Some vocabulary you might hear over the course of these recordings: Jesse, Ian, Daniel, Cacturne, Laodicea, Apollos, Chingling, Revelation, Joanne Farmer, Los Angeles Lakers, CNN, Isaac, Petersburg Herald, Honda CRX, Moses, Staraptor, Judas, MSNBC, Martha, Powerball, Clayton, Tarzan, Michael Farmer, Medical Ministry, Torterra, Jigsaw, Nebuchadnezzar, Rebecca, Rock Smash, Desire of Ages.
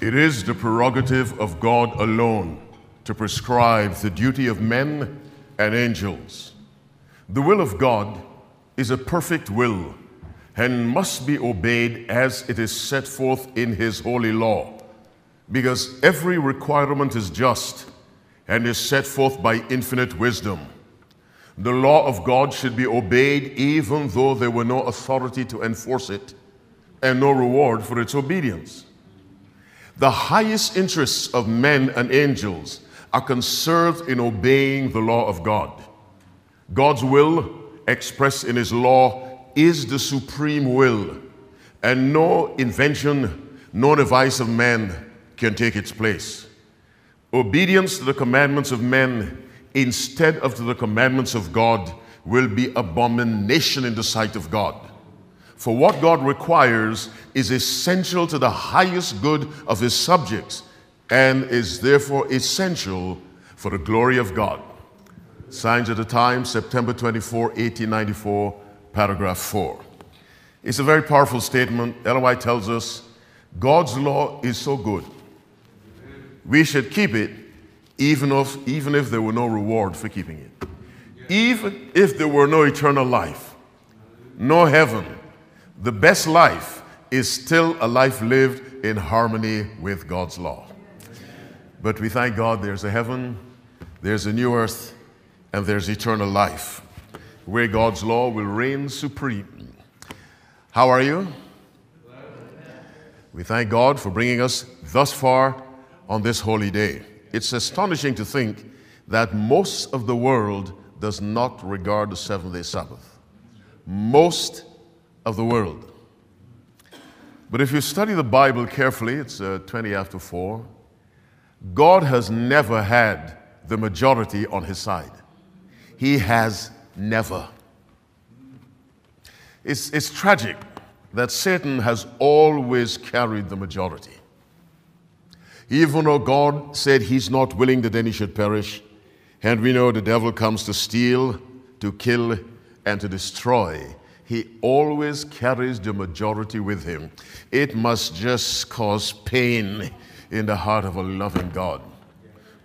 It is the prerogative of God alone to prescribe the duty of men and angels. The will of God is a perfect will and must be obeyed as it is set forth in His holy law, because every requirement is just and is set forth by infinite wisdom. The law of God should be obeyed even though there were no authority to enforce it and no reward for its obedience. The highest interests of men and angels are conserved in obeying the law of God. God's will, expressed in His law, is the supreme will, and no invention, no device of man can take its place. Obedience to the commandments of men instead of to the commandments of God will be abomination in the sight of God. For what God requires is essential to the highest good of His subjects and is therefore essential for the glory of God. Signs of the Times, September 24, 1894, paragraph 4. It's a very powerful statement. Ellen White tells us, God's law is so good, we should keep it even if there were no reward for keeping it. Even if there were no eternal life, no heaven, the best life is still a life lived in harmony with God's law. But we thank God there's a heaven, there's a new earth, and there's eternal life, where God's law will reign supreme. How are you? We thank God for bringing us thus far on this holy day. It's astonishing to think that most of the world does not regard the seventh-day Sabbath. Most of the world. But if you study the Bible carefully, it's 20 after 4, God has never had the majority on His side. He has never. It's tragic that Satan has always carried the majority. Even though God said He's not willing that any should perish, and we know the devil comes to steal, to kill, and to destroy, he always carries the majority with him. It must just cause pain in the heart of a loving God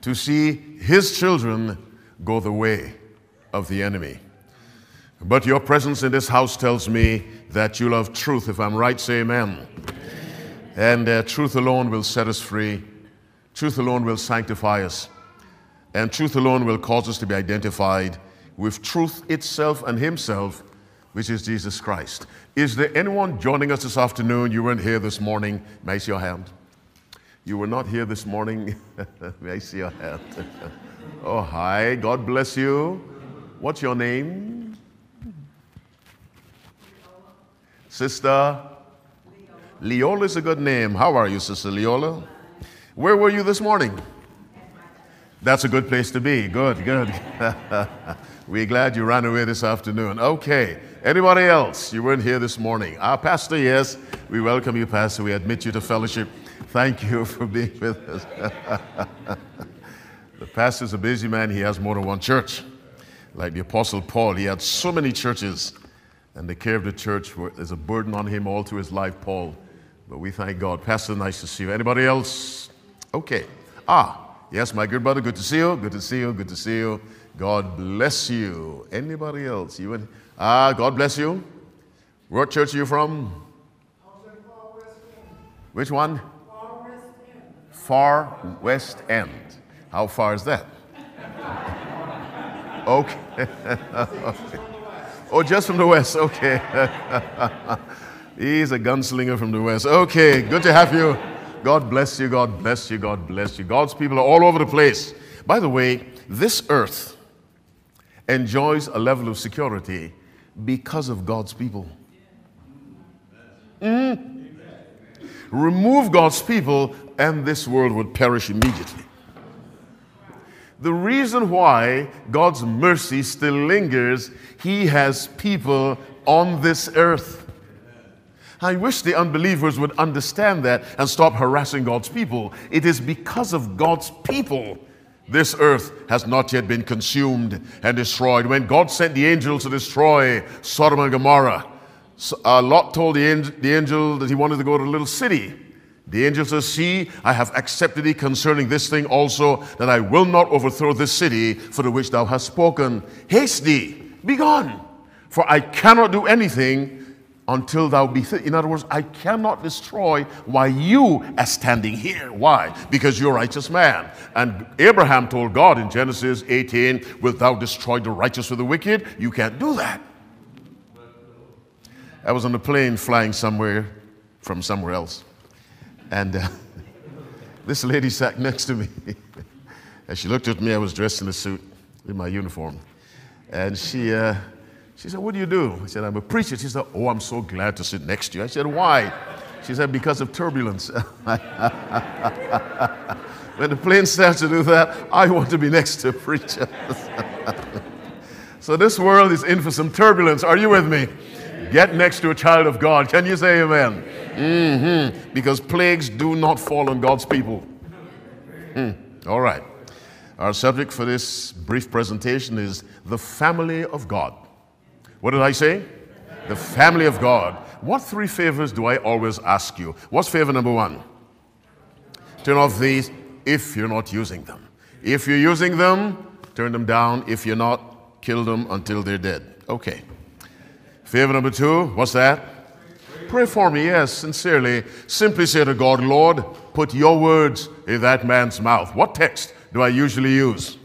to see His children go the way of the enemy. But your presence in this house tells me that you love truth. If I'm right, say amen. And truth alone will set us free. Truth alone will sanctify us, and truth alone will cause us to be identified with truth itself and Himself, which is Jesus Christ. Is there anyone joining us this afternoon? You weren't here this morning. May I see your hand? You were not here this morning. May I see your hand? Oh, hi. God bless you. What's your name? Sister? Leola is a good name. How are you, Sister Leola? Where were you this morning? That's a good place to be. Good, good. We're glad you ran away this afternoon. Okay. Anybody else? You weren't here this morning. Our pastor, yes. We welcome you, Pastor. We admit you to fellowship. Thank you for being with us. The pastor's a busy man. He has more than one church. Like the Apostle Paul, he had so many churches, and the care of the church is a burden on him all through his life, Paul. But we thank God. Pastor, nice to see you. Anybody else? Okay. Yes, my good brother, good to see you. Good to see you. Good to see you. God bless you. Anybody else? God bless you. What church are you from? Far West End. Which one? Far West End. Far West End. How far is that? Okay. Okay. Oh, just from the West. Okay. He's a gunslinger from the West. Okay. Good to have you. God bless you. God bless you. God bless you. God's people are all over the place. By the way, this earth enjoys a level of security because of God's people. Remove God's people and this world would perish immediately. The reason why God's mercy still lingers, He has people on this earth. I wish the unbelievers would understand that and stop harassing God's people. It is because of God's people this earth has not yet been consumed and destroyed. When God sent the angels to destroy Sodom and Gomorrah, Lot told the angel that he wanted to go to a little city. The angel says, "See, I have accepted thee concerning this thing also, that I will not overthrow this city for the which thou hast spoken. Haste thee, be gone, for I cannot do anything until thou be thither." In other words, I cannot destroy while you are standing here. Why? Because you're a righteous man. And Abraham told God in Genesis 18, "Wilt thou destroy the righteous with the wicked?" You can't do that. I was on a plane flying somewhere from somewhere else. And this lady sat next to me, and she looked at me. I was dressed in a suit, in my uniform, and she said, "What do you do?" I said, "I'm a preacher." She said, "Oh, I'm so glad to sit next to you." I said, "Why?" She said, "Because of turbulence." When the plane starts to do that, I want to be next to a preacher. So this world is in for some turbulence. Are you with me? Get next to a child of God. Can you say amen? Mm-hmm. Because plagues do not fall on God's people. All right. Our subject for this brief presentation is the family of God. What did I say? The family of God. What three favors do I always ask you? What's favor number one? Turn off these if you're not using them. If you're using them, turn them down. If you're not, kill them until they're dead. Okay. Favor number two, what's that? Pray for me, yes, sincerely. Simply say to God, "Lord, put your words in that man's mouth." What text do I usually use?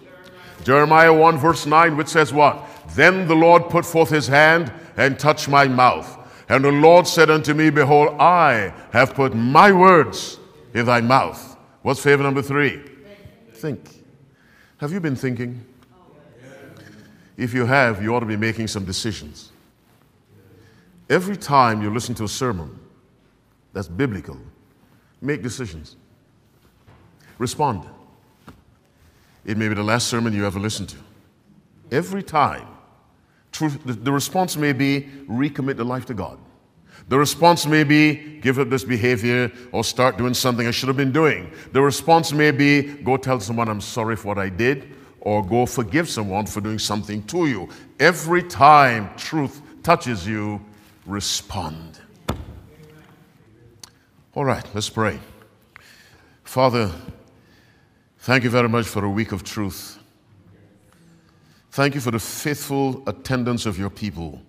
Jeremiah 1 verse 9, which says what? "Then the Lord put forth his hand and touched my mouth. And the Lord said unto me, Behold, I have put my words in thy mouth." What's favor number three? Think. Have you been thinking? If you have, you ought to be making some decisions. Every time you listen to a sermon that's biblical, make decisions. Respond. It may be the last sermon you ever listen to. Every time. The response may be recommit the life to God. The response may be give up this behavior or start doing something I should have been doing. The response may be go tell someone I'm sorry for what I did, or go forgive someone for doing something to you. Every time truth touches you, respond. All right, let's pray. Father, thank you very much for a week of truth. Thank you for the faithful attendance of your people.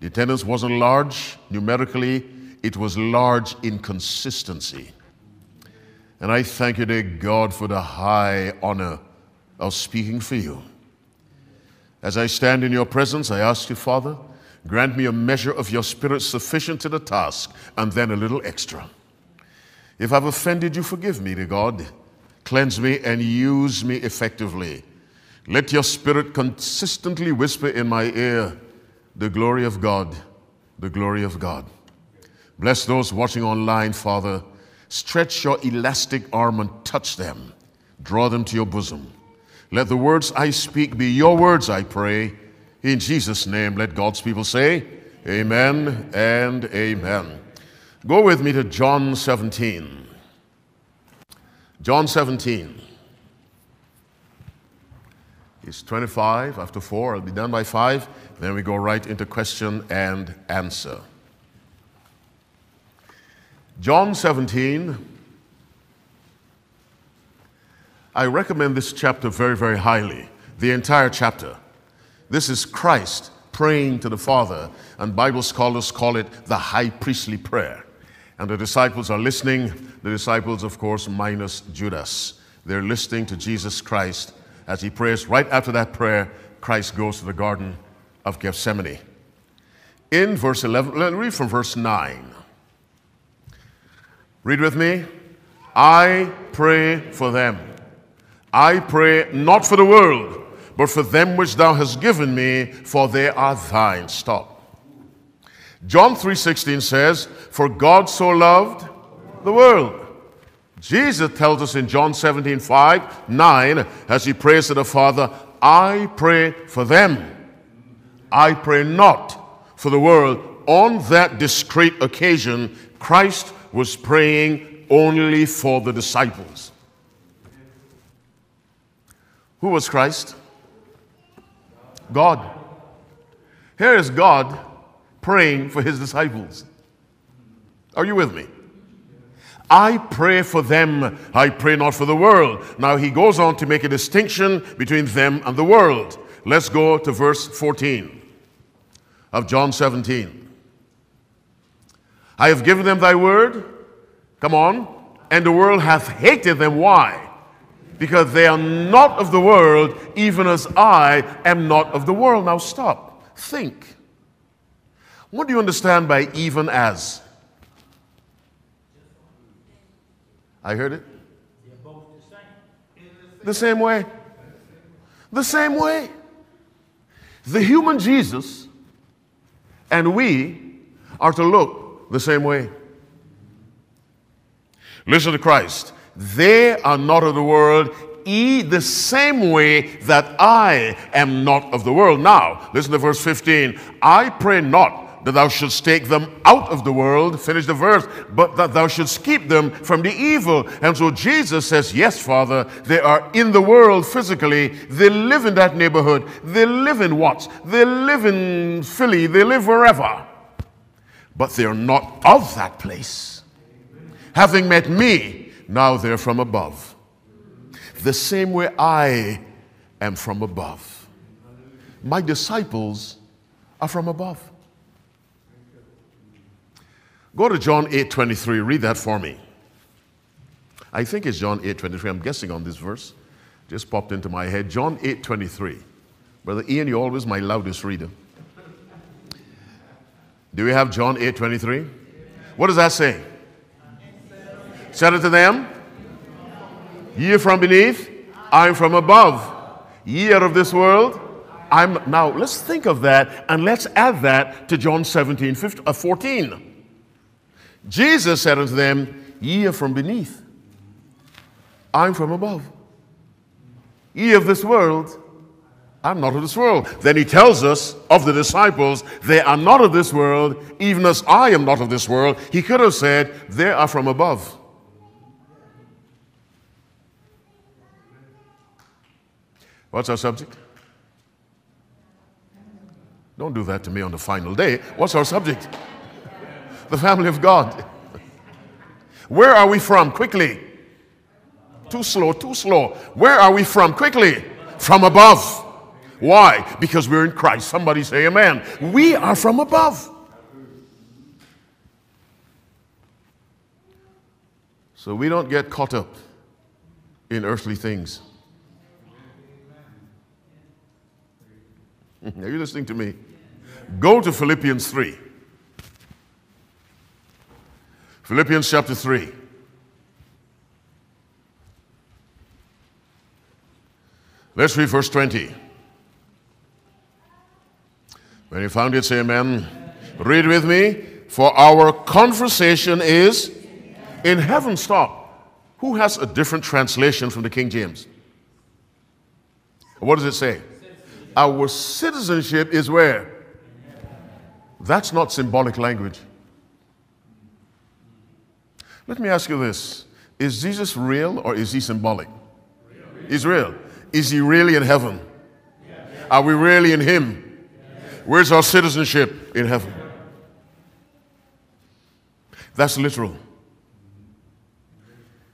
The attendance wasn't large numerically, it was large in consistency. And I thank you, dear God, for the high honor of speaking for you. As I stand in your presence, I ask you, Father, grant me a measure of your spirit sufficient to the task, and then a little extra. If I've offended you, forgive me, dear God. Cleanse me and use me effectively. Let your spirit consistently whisper in my ear, the glory of God, the glory of God. Bless those watching online, Father. Stretch your elastic arm and touch them. Draw them to your bosom. Let the words I speak be your words, I pray. In Jesus' name, let God's people say, amen and amen. Go with me to John 17. John 17. It's 25 after 4. I'll be done by 5. Then we go right into question and answer. John 17. I recommend this chapter very, very highly. The entire chapter. This is Christ praying to the Father, and Bible scholars call it the high priestly prayer. And the disciples are listening. The disciples, of course, minus Judas. They're listening to Jesus Christ as he prays. Right after that prayer, Christ goes to the Garden of Gethsemane. In verse 11, let's read from verse 9. Read with me. "I pray for them. I pray not for the world, but for them which thou hast given me, for they are thine." Stop. John 3:16 says, "For God so loved the world." Jesus tells us in John 17:5-9, as he prays to the Father, "I pray for them. I pray not for the world." On that discrete occasion, Christ was praying only for the disciples. Who was Christ? God. Here is God praying for his disciples. Are you with me? I pray for them, I pray not for the world. Now he goes on to make a distinction between them and the world. Let's go to verse 14 of John 17. I have given them thy word, come on, and the world hath hated them. Why? Because they are not of the world, even as I am not of the world. Now stop, think. What do you understand by even as? I heard it. They're both the same. The same way. The same way. The human Jesus and we are to look the same way. Listen to Christ. They are not of the world, the same way that I am not of the world. Now, listen to verse 15. I pray not that thou shouldst take them out of the world, finish the verse, but that thou shouldst keep them from the evil. And so Jesus says, yes, Father, they are in the world physically. They live in that neighborhood. They live in Watts. They live in Philly. They live wherever. But they are not of that place. Having met me, now they're from above. The same way I am from above. My disciples are from above. Go to John 8:23. Read that for me. I think it's John 8:23. I'm guessing on this verse. Just popped into my head. John 8:23. Brother Ian, you're always my loudest reader. Do we have John 8:23? What does that say? Said unto them, ye are from beneath, I am from above. Ye are of this world, I am. Now let's think of that, and let's add that to John 17:14. Jesus said unto them, ye are from beneath, I am from above. Ye of this world, I am not of this world. Then he tells us of the disciples, they are not of this world, even as I am not of this world. He could have said, they are from above. What's our subject? Don't do that to me on the final day. What's our subject? The family of God. Where are we from? Quickly. Too slow, too slow. Where are we from? Quickly. From above. Why? Because we're in Christ. Somebody say amen. We are from above. So we don't get caught up in earthly things. Are you listening to me? Go to Philippians 3. Philippians chapter 3. Let's read verse 20. When you found it, say amen. Read with me. For our conversation is in heaven. Stop. Who has a different translation from the King James? What does it say? Our citizenship is where? That's not symbolic language. Let me ask you this. Is Jesus real or is he symbolic? He's real. Is he really in heaven? Are we really in him? Where's our citizenship? In heaven. That's literal.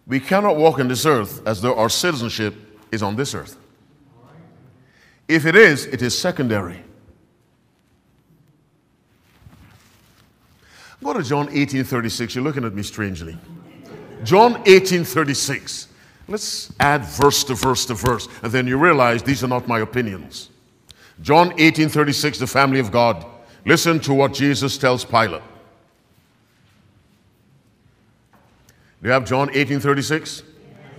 We cannot walk in this earth as though our citizenship is on this earth. If it is secondary. Go to John 18:36. You're looking at me strangely. John 18:36. Let's add verse to verse to verse, and then you realize these are not my opinions. John 18:36, the family of God. Listen to what Jesus tells Pilate. Do you have John 18:36?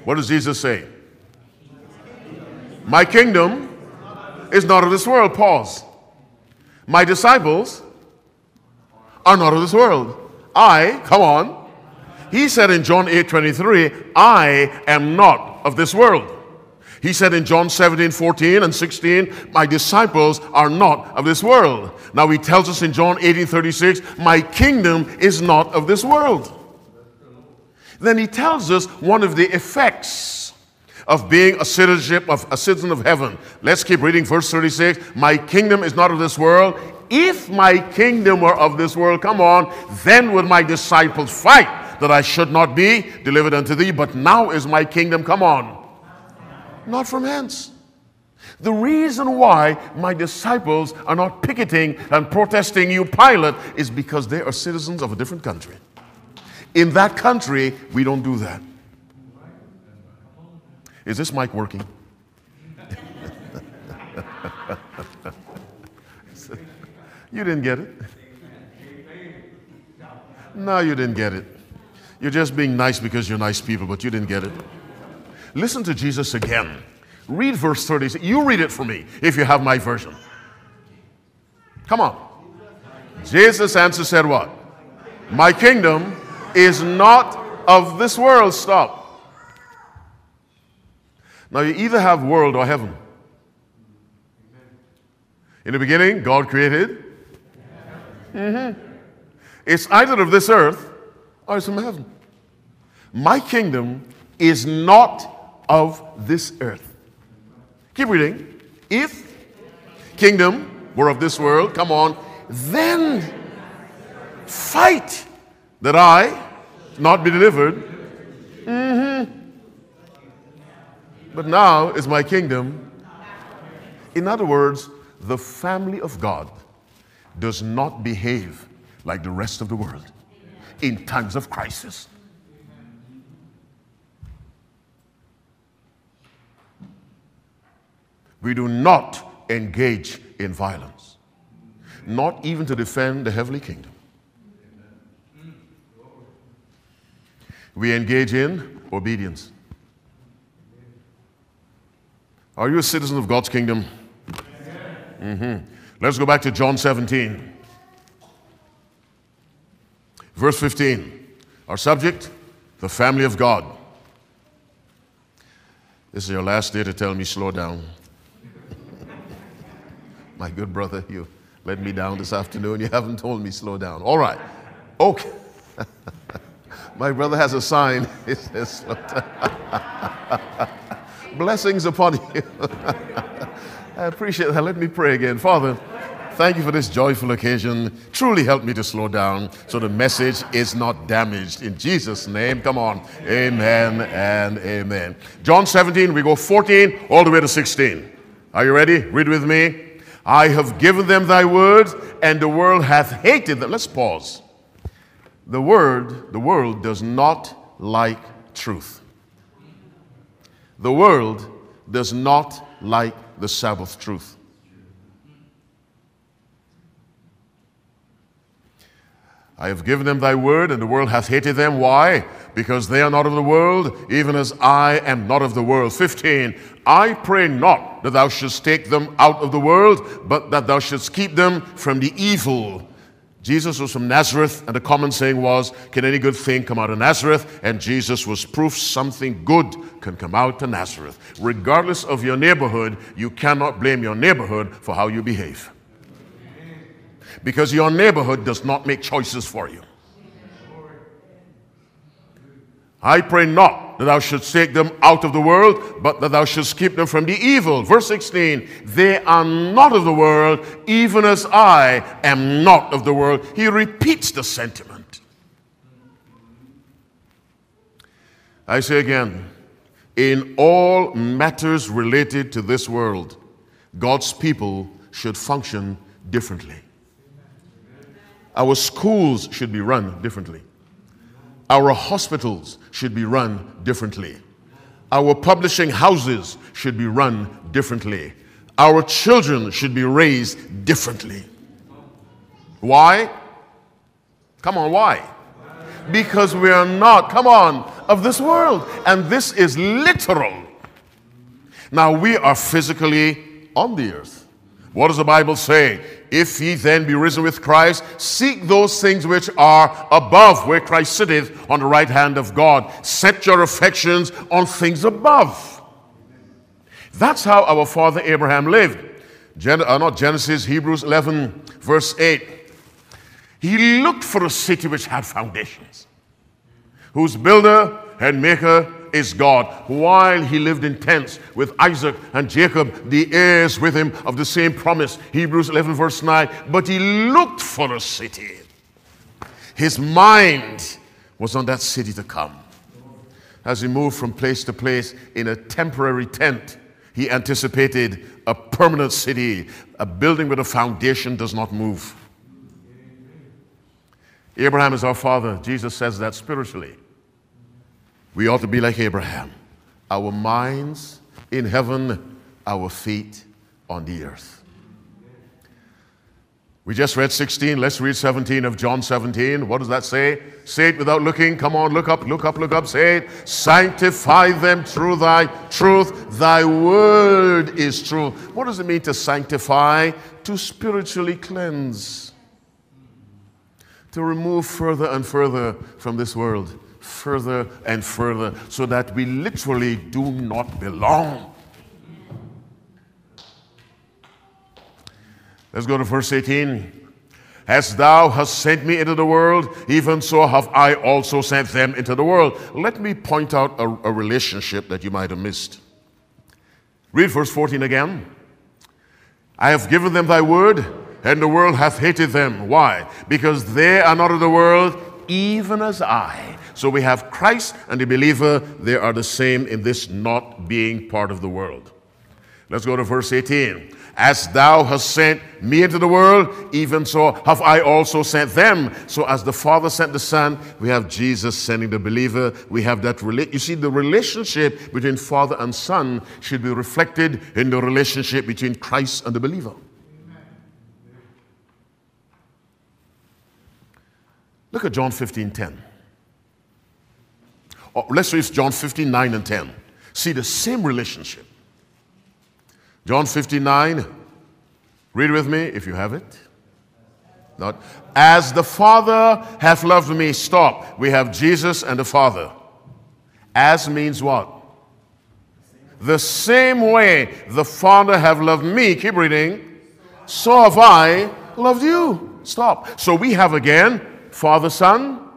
What does Jesus say? My kingdom is not of this world. Pause. My disciples are not of this world. I, come on. He said in John 8:23, I am not of this world. He said in John 17:14 and 16, my disciples are not of this world. Now he tells us in John 18:36, my kingdom is not of this world. Then he tells us one of the effects of being a citizen of heaven. Let's keep reading verse 36. My kingdom is not of this world. If my kingdom were of this world, come on, then would my disciples fight. that I should not be delivered unto thee, but now is my kingdom, come on, not from hence. The reason why my disciples are not picketing and protesting you, Pilate, is because they are citizens of a different country. In that country, we don't do that. Is this mic working? You didn't get it. No, you didn't get it. You're just being nice because you're nice people, but you didn't get it. Listen to Jesus again. Read verse 36. You read it for me if you have my version. Come on. Jesus answered, said what? My kingdom is not of this world. Stop. Now you either have world or heaven. In the beginning, God created. It's either of this earth or it's from heaven. My kingdom is not of this earth. Keep reading. If kingdom were of this world, come on, then fight that I not be delivered. But now is my kingdom. In other words, the family of God does not behave like the rest of the world in times of crisis. We do not engage in violence, not even to defend the heavenly kingdom. We engage in obedience. Are you a citizen of God's kingdom? Let's go back to John 17. Verse 15. Our subject, the family of God. This is your last day to tell me slow down. My good brother, you let me down this afternoon. You haven't told me slow down. All right. Okay. My brother has a sign. It says slow down. Blessings upon you. I appreciate that. Let me pray again. Father, thank you for this joyful occasion. Truly help me to slow down so the message is not damaged. In Jesus' name, come on. Amen and amen. John 17, we go 14 all the way to 16. Are you ready? Read with me. I have given them thy words, and the world hath hated them. Let's pause. The world does not like truth. The world does not like the Sabbath truth. I have given them thy word, and the world hath hated them. Why? Because they are not of the world, even as I am not of the world. 15. I pray not that thou shouldst take them out of the world, but that thou shouldst keep them from the evil. Jesus was from Nazareth, and the common saying was, can any good thing come out of Nazareth? And Jesus was proof something good can come out of Nazareth. Regardless of your neighborhood, you cannot blame your neighborhood for how you behave. Because your neighborhood does not make choices for you. I pray not that thou shouldst take them out of the world, but that thou shouldst keep them from the evil. Verse 16, they are not of the world, even as I am not of the world. He repeats the sentiment. I say again, in all matters related to this world, God's people should function differently. Our schools should be run differently. Our hospitals should be run differently. Our publishing houses should be run differently. Our children should be raised differently. Why? Come on, why? Because we are not, come on, of this world. And this is literal. Now we are physically on the earth. What does the Bible say? If ye then be risen with Christ, seek those things which are above, where Christ sitteth on the right hand of God. Set your affections on things above. That's how our father Abraham lived. Genesis, Hebrews 11, verse 8. He looked for a city which had foundations, whose builder and maker is God. While he lived in tents with Isaac and Jacob, the heirs with him of the same promise. Hebrews 11 verse 9. But he looked for a city. His mind was on that city to come. As he moved from place to place in a temporary tent, he anticipated a permanent city. A building with a foundation does not move. Abraham is our father. Jesus says that spiritually. We ought to be like Abraham. Our minds in heaven, our feet on the earth. We just read 16. Let's read 17 of John 17. What does that say? Say it without looking. Come on, look up, look up, look up. Say it. Sanctify them through thy truth. Thy word is true. What does it mean to sanctify? To spiritually cleanse. To remove further and further from this world. Further and further, so that we literally do not belong. Let's go to verse 18. As thou hast sent me into the world, even so have I also sent them into the world. Let me point out a relationship that you might have missed. Read verse 14 again. I have given them thy word, and the world hath hated them. Why? Because they are not of the world, even as I. So we have Christ and the believer. They are the same in this not being part of the world. Let's go to verse 18. As thou hast sent me into the world, even so have I also sent them. So as the Father sent the Son, we have Jesus sending the believer. We have that relationship. You see, the relationship between Father and Son should be reflected in the relationship between Christ and the believer. Look at John 15:10. Oh, let's read John 15:9 and 10. See the same relationship. John 15:9. Read with me if you have it. Not as the Father hath loved me. Stop. We have Jesus and the Father. As means what? The same way the Father hath loved me. Keep reading. So have I loved you. Stop. So we have again Father, Son.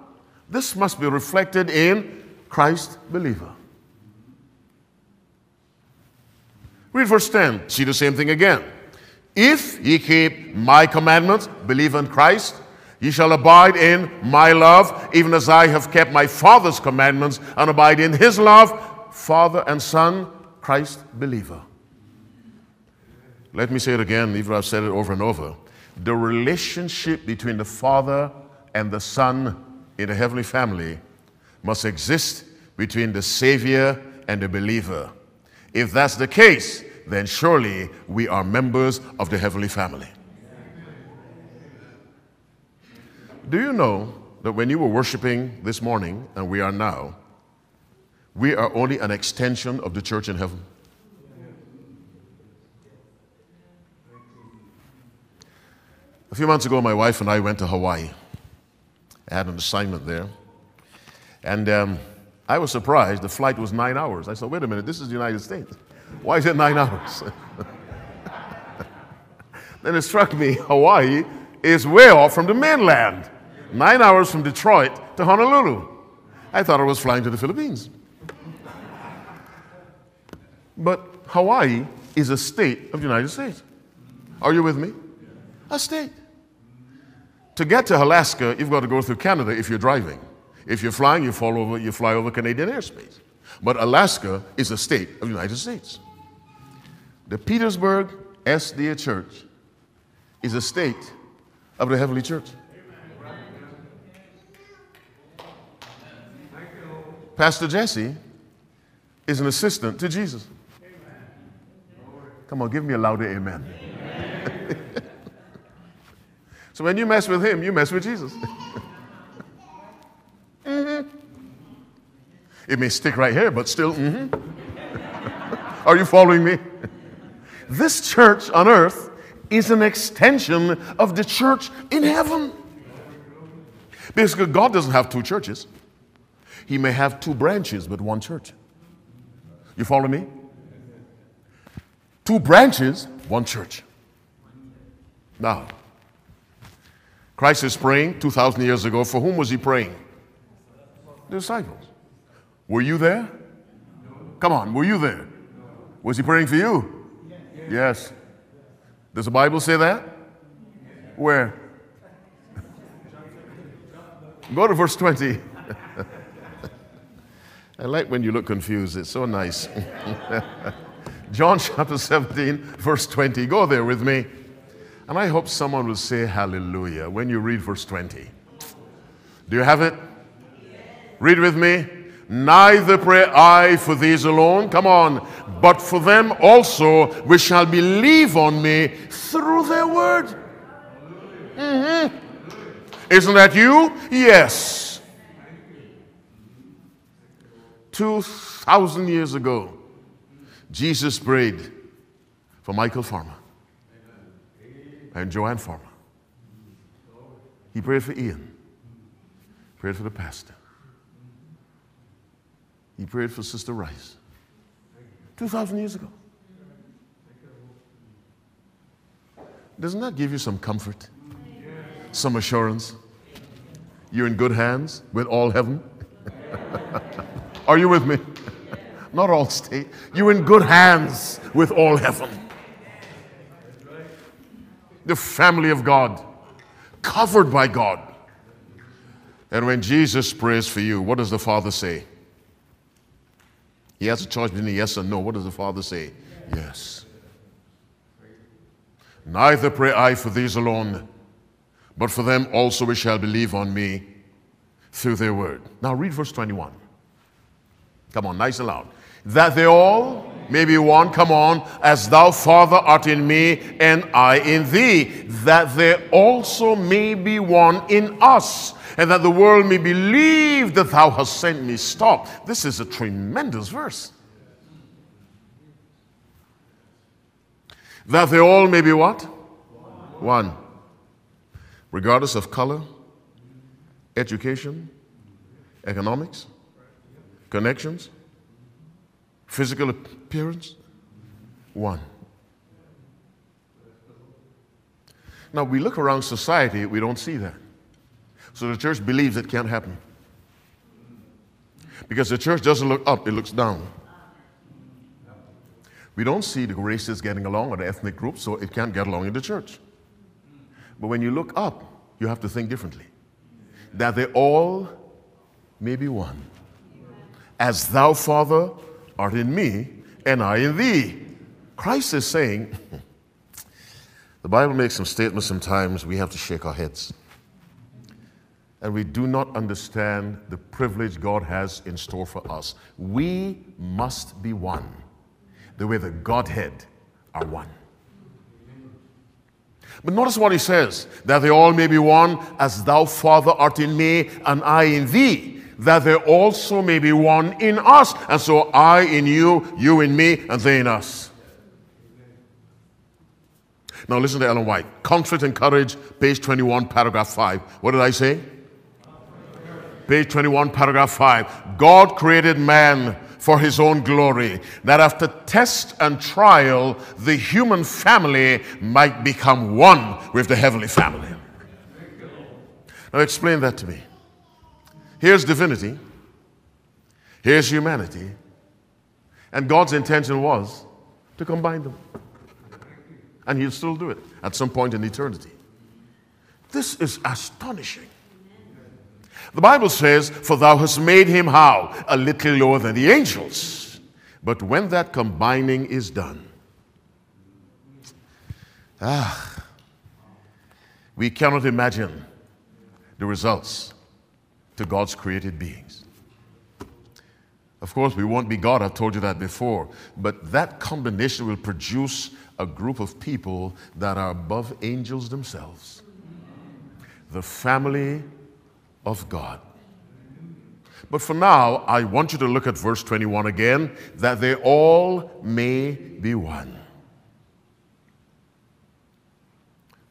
This must be reflected in Christ, believer. Read verse 10. See the same thing again. If ye keep my commandments, believe in Christ, ye shall abide in my love, even as I have kept my Father's commandments and abide in his love. Father and Son, Christ, believer. Let me say it again, even though I've said it over and over. The relationship between the Father and the Son in the heavenly family must exist between the Savior and the believer. If that's the case, then surely we are members of the heavenly family. Do you know that when you were worshiping this morning, and we are now, we are only an extension of the church in heaven? A few months ago, my wife and I went to Hawaii. I had an assignment there. And I was surprised. The flight was 9 hours. I said, wait a minute, this is the United States. Why is it 9 hours? Then it struck me, Hawaii is way off from the mainland. 9 hours from Detroit to Honolulu. I thought I was flying to the Philippines. But Hawaii is a state of the United States. Are you with me? A state. To get to Alaska, you've got to go through Canada if you're driving. If you're flying, you fly over Canadian airspace. But Alaska is a state of the United States. The Petersburg SDA Church is a state of the heavenly church. Pastor Jesse is an assistant to Jesus. Come on, give me a louder amen. So when you mess with him, you mess with Jesus. It may stick right here, but still, Are you following me? This church on earth is an extension of the church in heaven. Basically, God doesn't have two churches. He may have two branches, but one church. You follow me? Two branches, one church. Now, Christ is praying 2,000 years ago. For whom was he praying? The disciples. Were you there? No. Come on, were you there? No. Was he praying for you? Yes. Yes. Does the Bible say that? Yes. Where? Go to verse 20. I like when you look confused. It's so nice. John chapter 17, verse 20. Go there with me. And I hope someone will say hallelujah when you read verse 20. Do you have it? Yes. Read with me. Neither pray I for these alone, come on, but for them also which shall believe on me through their word. Mm-hmm. Isn't that you? Yes. 2,000 years ago, Jesus prayed for Michael Farmer and Joanne Farmer. He prayed for Ian. Prayed for the pastor. He prayed for Sister Rice 2,000 years ago. Doesn't that give you some comfort? Some assurance? You're in good hands with all heaven? Are you with me? Not all state. You're in good hands with all heaven. The family of God, covered by God. And when Jesus prays for you, what does the Father say? He has a choice between yes and no. What does the Father say? Yes. Neither pray I for these alone, but for them also which shall believe on me through their word. Now read verse 21. Come on, nice and loud. That they all may be one, come on, as thou, Father, art in me, and I in thee. That they also may be one in us, and that the world may believe that thou hast sent me. Stop. This is a tremendous verse. That they all may be what? One. Regardless of color, education, economics, connections, physical appearance, one. Now, we look around society, we don't see that. So the church believes it can't happen. Because the church doesn't look up, it looks down. We don't see the races getting along or the ethnic groups, so it can't get along in the church. But when you look up, you have to think differently. That they all may be one. As thou, Father, art in me, and I in thee. Christ is saying, the Bible makes some statements sometimes we have to shake our heads. And we do not understand the privilege God has in store for us. We must be one, the way the Godhead are one. But notice what he says, that they all may be one, as thou, Father, art in me, and I in thee, that they also may be one in us. And so I in you, you in me, and they in us. Now listen to Ellen White, Comfort and Courage, page 21, paragraph 5. What did I say? Page 21, paragraph 5. God created man for his own glory, that after test and trial, the human family might become one with the heavenly family. Now explain that to me. Here's divinity. Here's humanity. And God's intention was to combine them. And he'll still do it at some point in eternity. This is astonishing. The Bible says, for thou hast made him how? A little lower than the angels. But when that combining is done, we cannot imagine the results to God's created beings. Of course, we won't be God. I've told you that before. But that combination will produce a group of people that are above angels themselves. The family of God. But for now, I want you to look at verse 21 again, that they all may be one.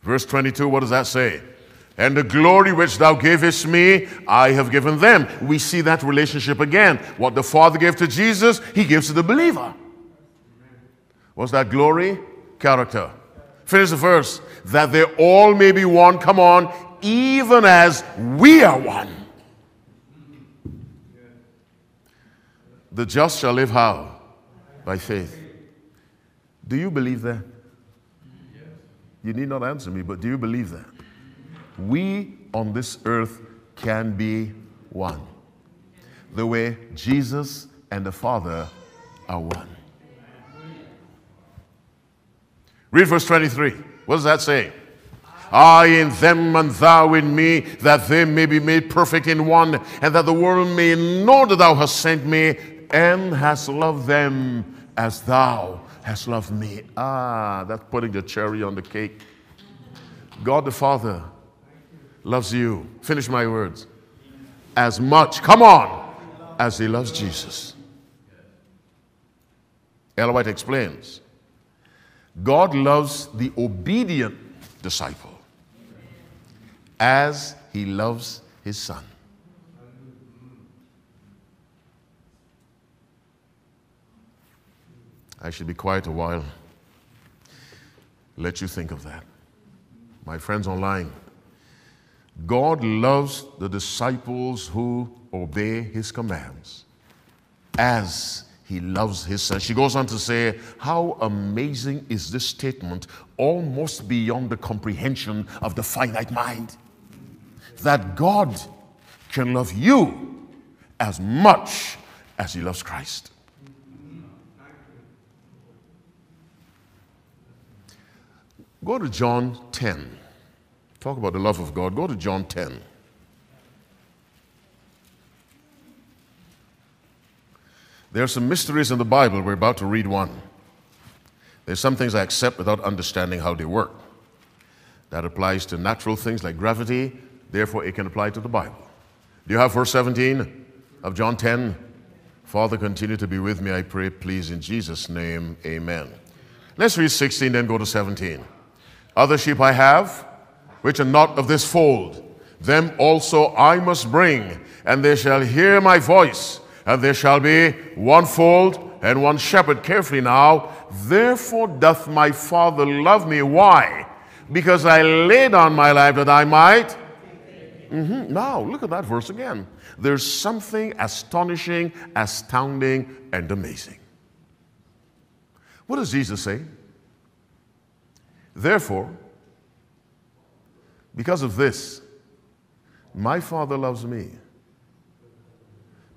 Verse 22, what does that say? And the glory which thou gavest me, I have given them. We see that relationship again. What the Father gave to Jesus, he gives to the believer. What's that glory? Character. Finish the verse. That they all may be one, come on, even as we are one. The just shall live how? By faith. Do you believe that? You need not answer me, but do you believe that? We on this earth can be one. the way Jesus and the Father are one. Read verse 23. What does that say? I in them and thou in me, that they may be made perfect in one, and that the world may know that thou hast sent me and hast loved them as thou hast loved me. Ah, that's putting the cherry on the cake. God the Father loves you. Finish my words. As much, come on, as he loves Jesus. Ellen White explains, God loves the obedient disciple as he loves his son. I should be quiet a while. Let you think of that. My friends online, God loves the disciples who obey his commands as he loves his son. She goes on to say, how amazing is this statement, almost beyond the comprehension of the finite mind, that God can love you as much as he loves Christ. Go to John 10. Talk about the love of God. Go to John 10. There are some mysteries in the Bible. We're about to read one. There's some things I accept without understanding how they work. That applies to natural things like gravity. Therefore, it can apply to the Bible. Do you have verse 17 of John 10? Father, continue to be with me, I pray, please, in Jesus' name. Amen. Let's read 16, then go to 17. Other sheep I have, which are not of this fold. Them also I must bring, and they shall hear my voice, and there shall be one fold and one shepherd. Carefully now. Therefore doth my Father love me. Why? Because I laid on my life that I might. Now, look at that verse again. There's something astonishing, astounding, and amazing. What does Jesus say? Therefore, because of this, my Father loves me,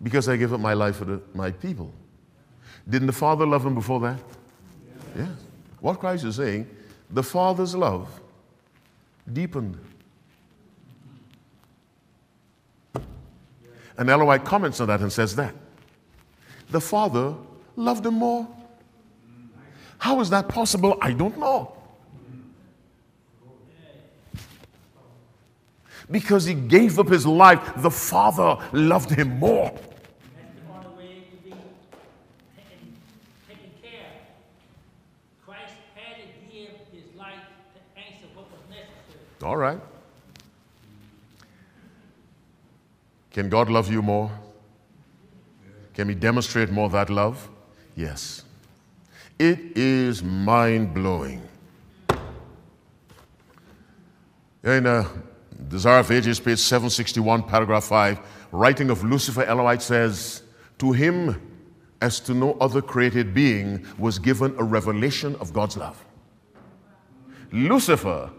because I give up my life for my people. Didn't the Father love him before that? Yeah. What Christ is saying, the Father's love deepened. And Ellen White comments on that and says that the Father loved him more. How is that possible? I don't know. Because he gave up his life, the Father loved him more. That's the only way to be taken care of. Christ had to give his life to answer what was necessary. All right. Can God love you more? Can he demonstrate more that love? Yes. It is mind-blowing. In Desire of Ages, page 761, paragraph 5, writing of Lucifer, Ellen White says, to him, as to no other created being, was given a revelation of God's love. Lucifer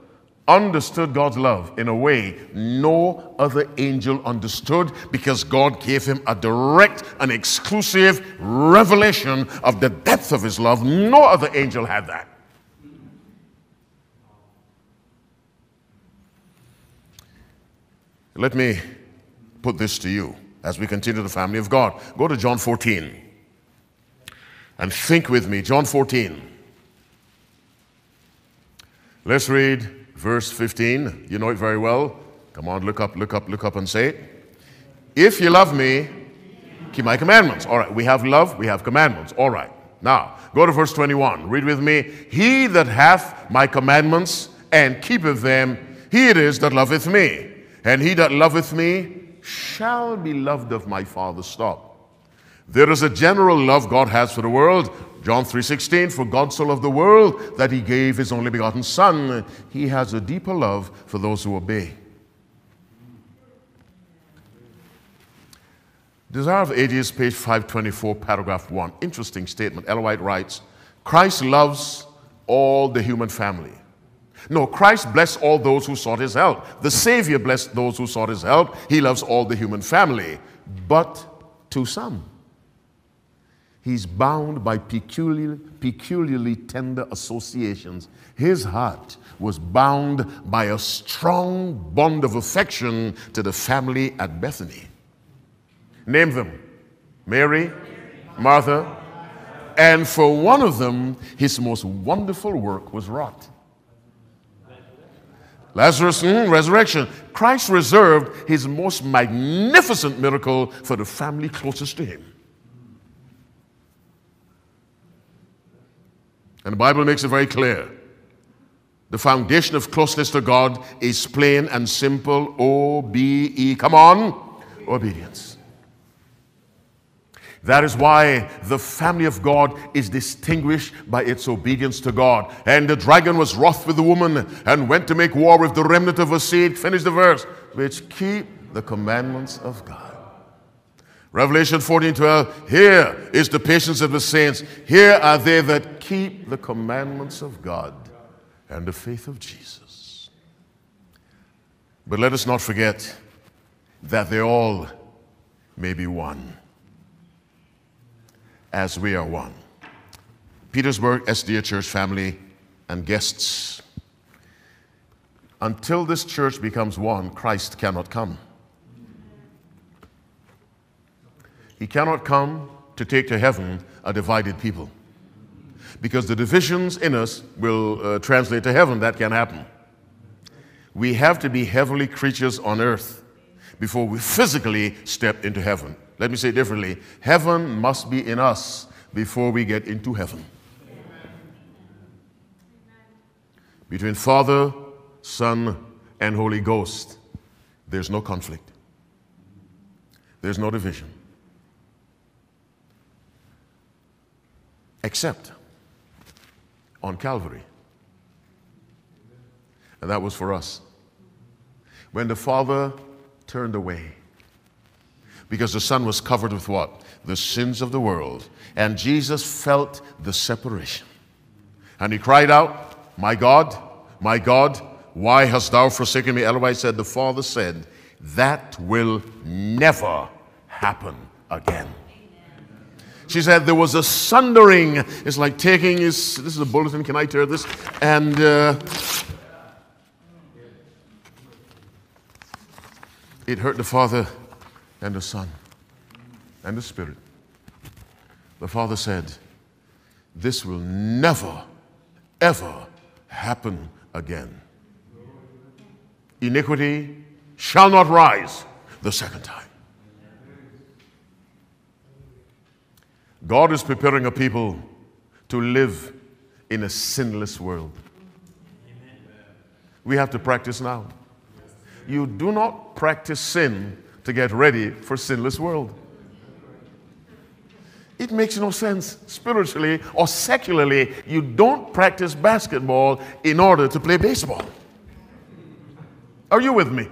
understood God's love in a way no other angel understood, because God gave him a direct and exclusive revelation of the depth of his love. No other angel had that. Let me put this to you as we continue the family of God. Go to John 14 and think with me. John 14. Let's read Verse 15, you know it very well. Come on, look up and say it. If you love me, keep my commandments. All right, we have love, we have commandments. All right, now, go to verse 21. Read with me. He that hath my commandments and keepeth them, he it is that loveth me. And he that loveth me shall be loved of my Father. Stop. There is a general love God has for the world. John 3:16, for God so loved the world that he gave his only begotten Son. He has a deeper love for those who obey. Desire of Ages, page 524, paragraph 1. Interesting statement. Ellen White writes, Christ loves all the human family. No, Christ blessed all those who sought his help. The Savior blessed those who sought his help. He loves all the human family. But to some. He's bound by peculiarly tender associations. His heart was bound by a strong bond of affection to the family at Bethany. Name them. Mary, Martha, and for one of them, his most wonderful work was wrought. Lazarus' resurrection. Christ reserved his most magnificent miracle for the family closest to him. And the Bible makes it very clear. The foundation of closeness to God is plain and simple. O-B-E. Come on. Obedience. That is why the family of God is distinguished by its obedience to God. And the dragon was wroth with the woman and went to make war with the remnant of her seed. Finish the verse. Which keep the commandments of God. Revelation 14:12. Here is the patience of the saints. Here are they that keep the commandments of God and the faith of Jesus. But let us not forget that they all may be one. As we are one. Petersburg SDA Church family and guests. Until this church becomes one, Christ cannot come. He cannot come to take to heaven a divided people. Because the divisions in us will translate to heaven. That can happen. We have to be heavenly creatures on earth before we physically step into heaven. Let me say it differently. Heaven must be in us before we get into heaven. Amen. Between Father, Son, and Holy Ghost, there's no conflict. There's no division. Except on Calvary. And that was for us. When the Father turned away, because the Son was covered with what? The sins of the world. And Jesus felt the separation. And he cried out, "My God, my God, why hast thou forsaken me?" Ellen White said, the Father said, "That will never happen again." She said there was a sundering. It's like taking his, this is a bulletin, can I tear this? And it hurt the Father and the Son, and the Spirit. The Father said, "This will never, ever happen again. Iniquity shall not rise the second time." God is preparing a people to live in a sinless world. We have to practice now. You do not practice sin to get ready for a sinless world. It makes no sense spiritually or secularly. You don't practice basketball in order to play baseball. Are you with me?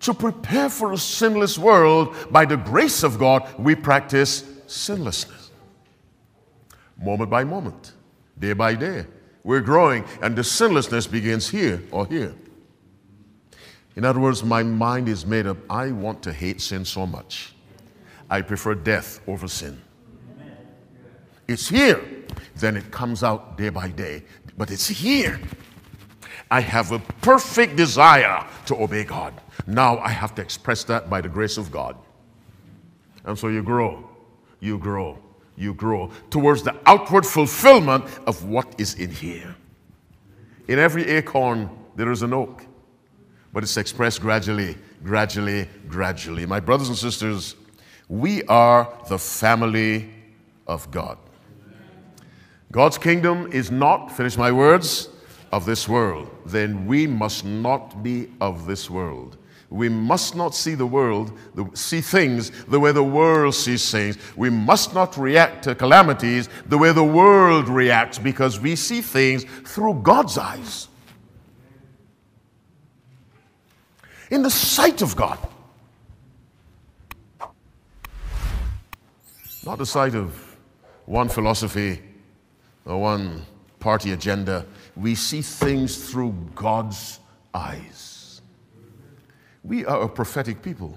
To prepare for a sinless world, by the grace of God, we practice sinlessness. Moment by moment, day by day, we're growing, and the sinlessness begins here or here. In other words, my mind is made up. I want to hate sin so much. I prefer death over sin. It's here. Then it comes out day by day. But it's here. I have a perfect desire to obey God. Now I have to express that by the grace of God. And so you grow. You grow. You grow towards the outward fulfillment of what is in here. In every acorn, there is an oak. But it's expressed gradually, gradually, gradually. My brothers and sisters, we are the family of God. God's kingdom is not, finish my words, of this world. Then we must not be of this world. We must not see the world, see things the way the world sees things. We must not react to calamities the way the world reacts, because we see things through God's eyes. In the sight of God. Not the sight of one philosophy or one party agenda. We see things through God's eyes. We are a prophetic people.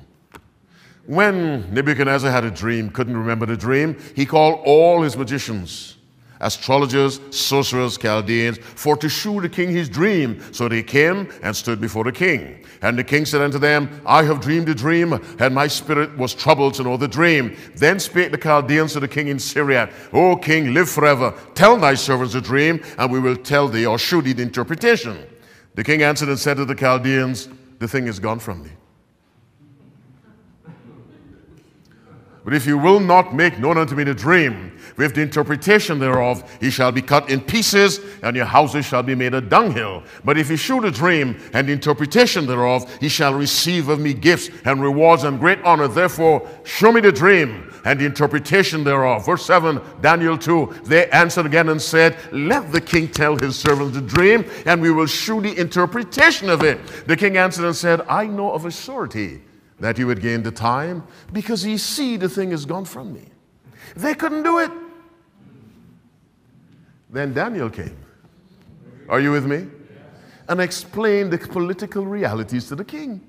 When Nebuchadnezzar had a dream, couldn't remember the dream, he called all his magicians, astrologers, sorcerers, Chaldeans, for to shew the king his dream. So they came and stood before the king. And the king said unto them, I have dreamed a dream, and my spirit was troubled to know the dream. Then spake the Chaldeans to the king in Syria, O king, live forever. Tell thy servants the dream, and we will tell thee or shew thee the interpretation. The king answered and said to the Chaldeans, the thing is gone from thee. But if you will not make known unto me the dream, with the interpretation thereof, ye shall be cut in pieces, and your houses shall be made a dunghill. But if ye shew the dream and the interpretation thereof, ye shall receive of me gifts and rewards and great honor. Therefore, shew me the dream and the interpretation thereof. Verse 7, Daniel 2, they answered again and said, Let the king tell his servants the dream, and we will shew the interpretation of it. The king answered and said, I know of a surety that you would gain the time, because ye see the thing is gone from me. They couldn't do it. Then Daniel came. Are you with me? Yes. And explained the political realities to the king.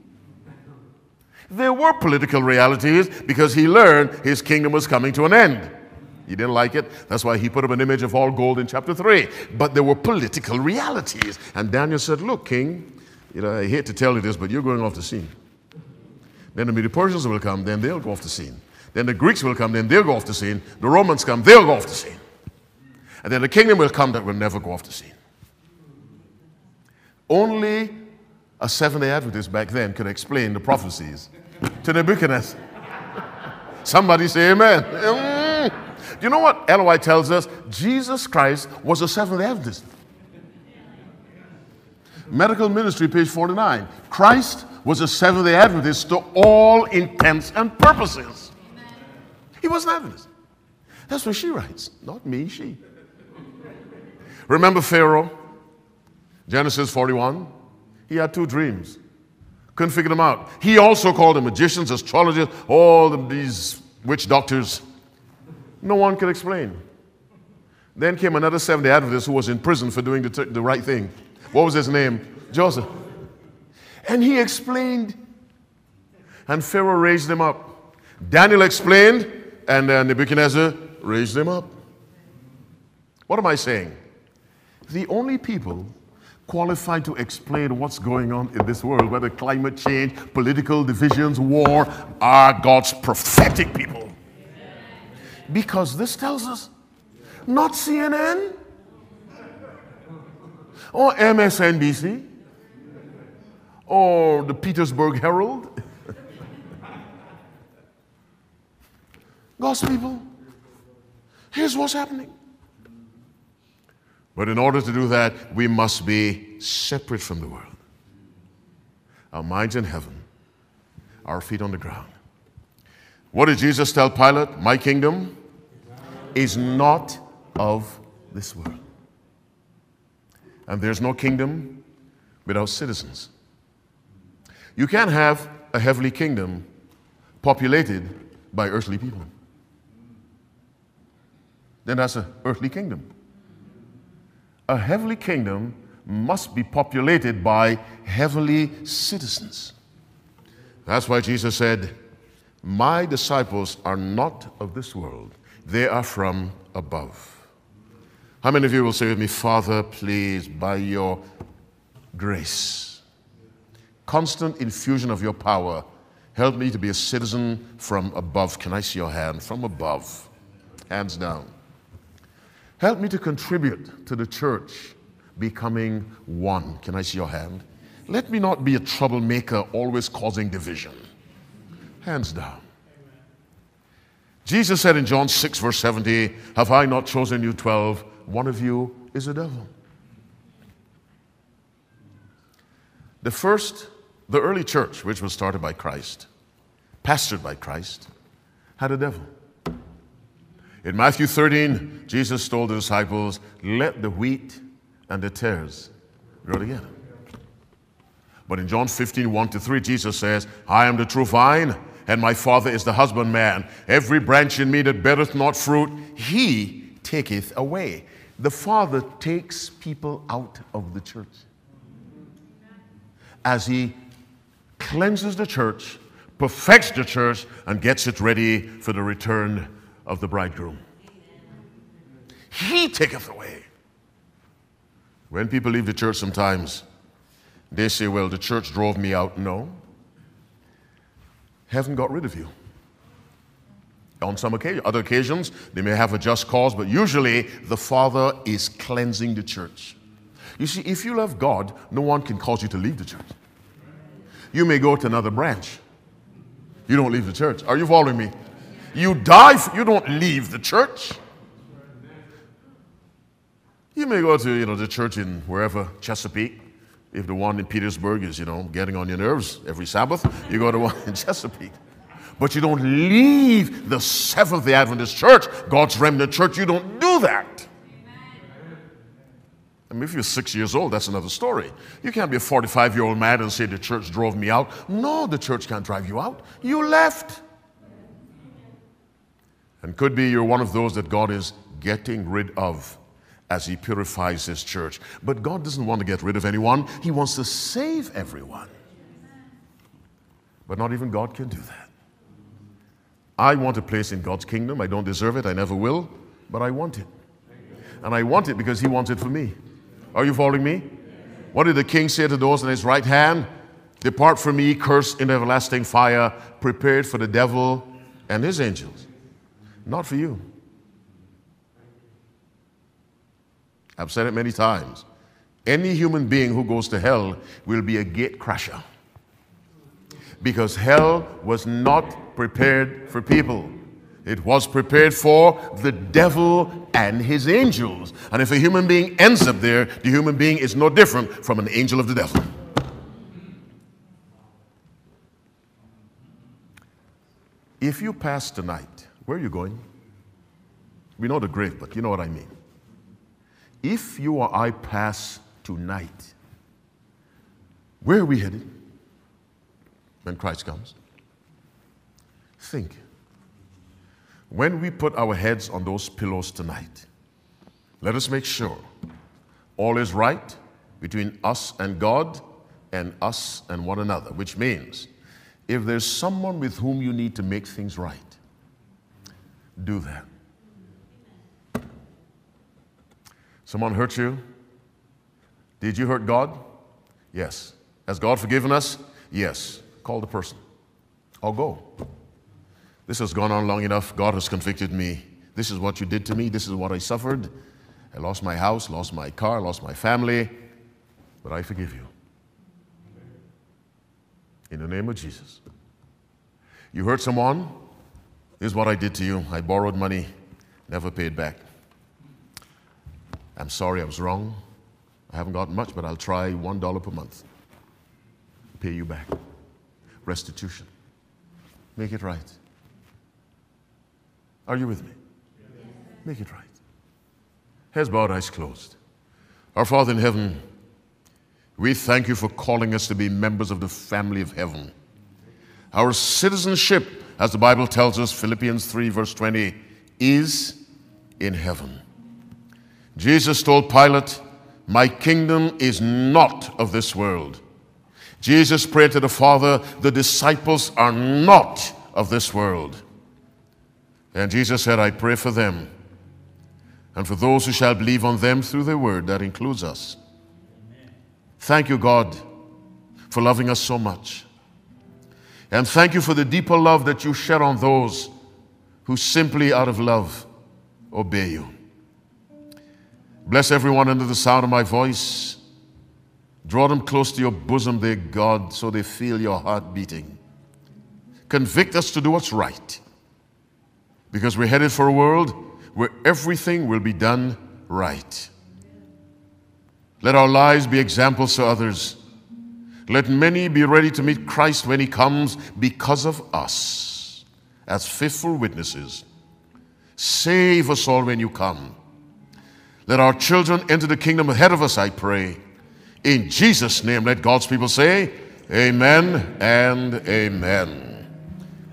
There were political realities because he learned his kingdom was coming to an end. He didn't like it. That's why he put up an image of all gold in chapter 3. But there were political realities. And Daniel said, look, king, you know, I hate to tell you this, but you're going off the scene. Then the Medo-Persians will come, then they'll go off the scene. Then the Greeks will come, then they'll go off the scene. The Romans come, they'll go off the scene. And then the kingdom will come that will never go off the scene. Only a Seventh-day Adventist back then could explain the prophecies to Nebuchadnezzar. Somebody say amen. You know what Ellen White tells us? Jesus Christ was a Seventh-day Adventist. Medical Ministry, page 49. Christ was a Seventh-day Adventist to all intents and purposes. Amen. He was an Adventist. That's what she writes. Not me, she. Remember Pharaoh? Genesis 41. He had two dreams. Couldn't figure them out. He also called them magicians, astrologers, all of these witch doctors. No one could explain. Then came another Seventh-day Adventist who was in prison for doing the right thing. What was his name? Joseph. And he explained, and Pharaoh raised them up. Daniel explained, and Nebuchadnezzar raised them up. What am I saying? The only people qualified to explain what's going on in this world, whether climate change, political divisions, war, are God's prophetic people. Because this tells us, not CNN or MSNBC, or the Petersburg Herald. God's people, here's what's happening. But in order to do that, we must be separate from the world. Our minds in heaven, our feet on the ground. What did Jesus tell Pilate? My kingdom is not of this world. And there's no kingdom without citizens. You can't have a heavenly kingdom populated by earthly people. Then that's an earthly kingdom. A heavenly kingdom must be populated by heavenly citizens. That's why Jesus said, my disciples are not of this world. They are from above. How many of you will say with me, Father, please, by your grace, constant infusion of your power, help me to be a citizen from above. Can I see your hand? From above. Hands down. Help me to contribute to the church becoming one. Can I see your hand? Let me not be a troublemaker, always causing division. Hands down. Jesus said in John 6, verse 70, have I not chosen you 12? One of you is a devil. The early church, which was started by Christ, pastored by Christ, had a devil. In Matthew 13, Jesus told the disciples, let the wheat and the tares grow together. But in John 15, 1-3, Jesus says, I am the true vine, and my Father is the husbandman. Every branch in me that beareth not fruit, he taketh away. The Father takes people out of the church. As he cleanses the church, perfects the church, and gets it ready for the return of the bridegroom. He taketh away. When people leave the church sometimes, they say, well, the church drove me out. No. Heaven got rid of you. On some occasions, other occasions, they may have a just cause, but usually the Father is cleansing the church. You see, if you love God, no one can cause you to leave the church. You may go to another branch. You don't leave the church. Are you following me? You die, you don't leave the church. You may go to, the church in wherever, Chesapeake. If the one in Petersburg is, getting on your nerves every Sabbath, you go to one in Chesapeake. But you don't leave the Seventh-day Adventist Church, God's remnant church. You don't do that. Amen. I mean, if you're 6 years old, that's another story. You can't be a 45-year-old man and say, the church drove me out. No, the church can't drive you out. You left. And could be you're one of those that God is getting rid of as he purifies his church. But God doesn't want to get rid of anyone. He wants to save everyone. But not even God can do that. I want a place in God's kingdom. I don't deserve it. I never will. But I want it. And I want it because he wants it for me. Are you following me? What did the king say to those in his right hand? Depart from me, cursed in everlasting fire, prepared for the devil and his angels. Not for you. I've said it many times. Any human being who goes to hell will be a gate crasher. Because hell was not prepared for people. It was prepared for the devil and his angels. And if a human being ends up there, the human being is no different from an angel of the devil. If you pass tonight, where are you going? We know the grave, but you know what I mean. If you or I pass tonight, where are we headed when Christ comes? Think. When we put our heads on those pillows tonight, let us make sure all is right between us and God and us and one another, which means if there's someone with whom you need to make things right, do that. Someone hurt you? Did you hurt God? Yes. Has God forgiven us? Yes. Call the person. Or go. This has gone on long enough. God has convicted me. This is what you did to me. This is what I suffered. I lost my house, lost my car, lost my family. But I forgive you. In the name of Jesus. You hurt someone? Here's what I did to you. I borrowed money, never paid back. I'm sorry, I was wrong. I haven't got much, but I'll try $1 per month. Pay you back. Restitution. Make it right. Are you with me? Yes. Make it right. Heads bowed, eyes closed. Our Father in heaven, we thank you for calling us to be members of the family of heaven. Our citizenship, as the Bible tells us, Philippians 3, verse 20, is in heaven. Jesus told Pilate, my kingdom is not of this world. Jesus prayed to the Father, the disciples are not of this world. And Jesus said, I pray for them and for those who shall believe on them through their word. That includes us. Amen. Thank you, God, for loving us so much. And thank you for the deeper love that you shed on those who simply out of love obey you. Bless everyone under the sound of my voice. Draw them close to your bosom, dear God, so they feel your heart beating. Convict us to do what's right, because we're headed for a world where everything will be done right. Let our lives be examples to others. Let many be ready to meet Christ when he comes because of us as faithful witnesses. Save us all when you come. Let our children enter the kingdom ahead of us, I pray. In Jesus' name, let God's people say, amen and amen.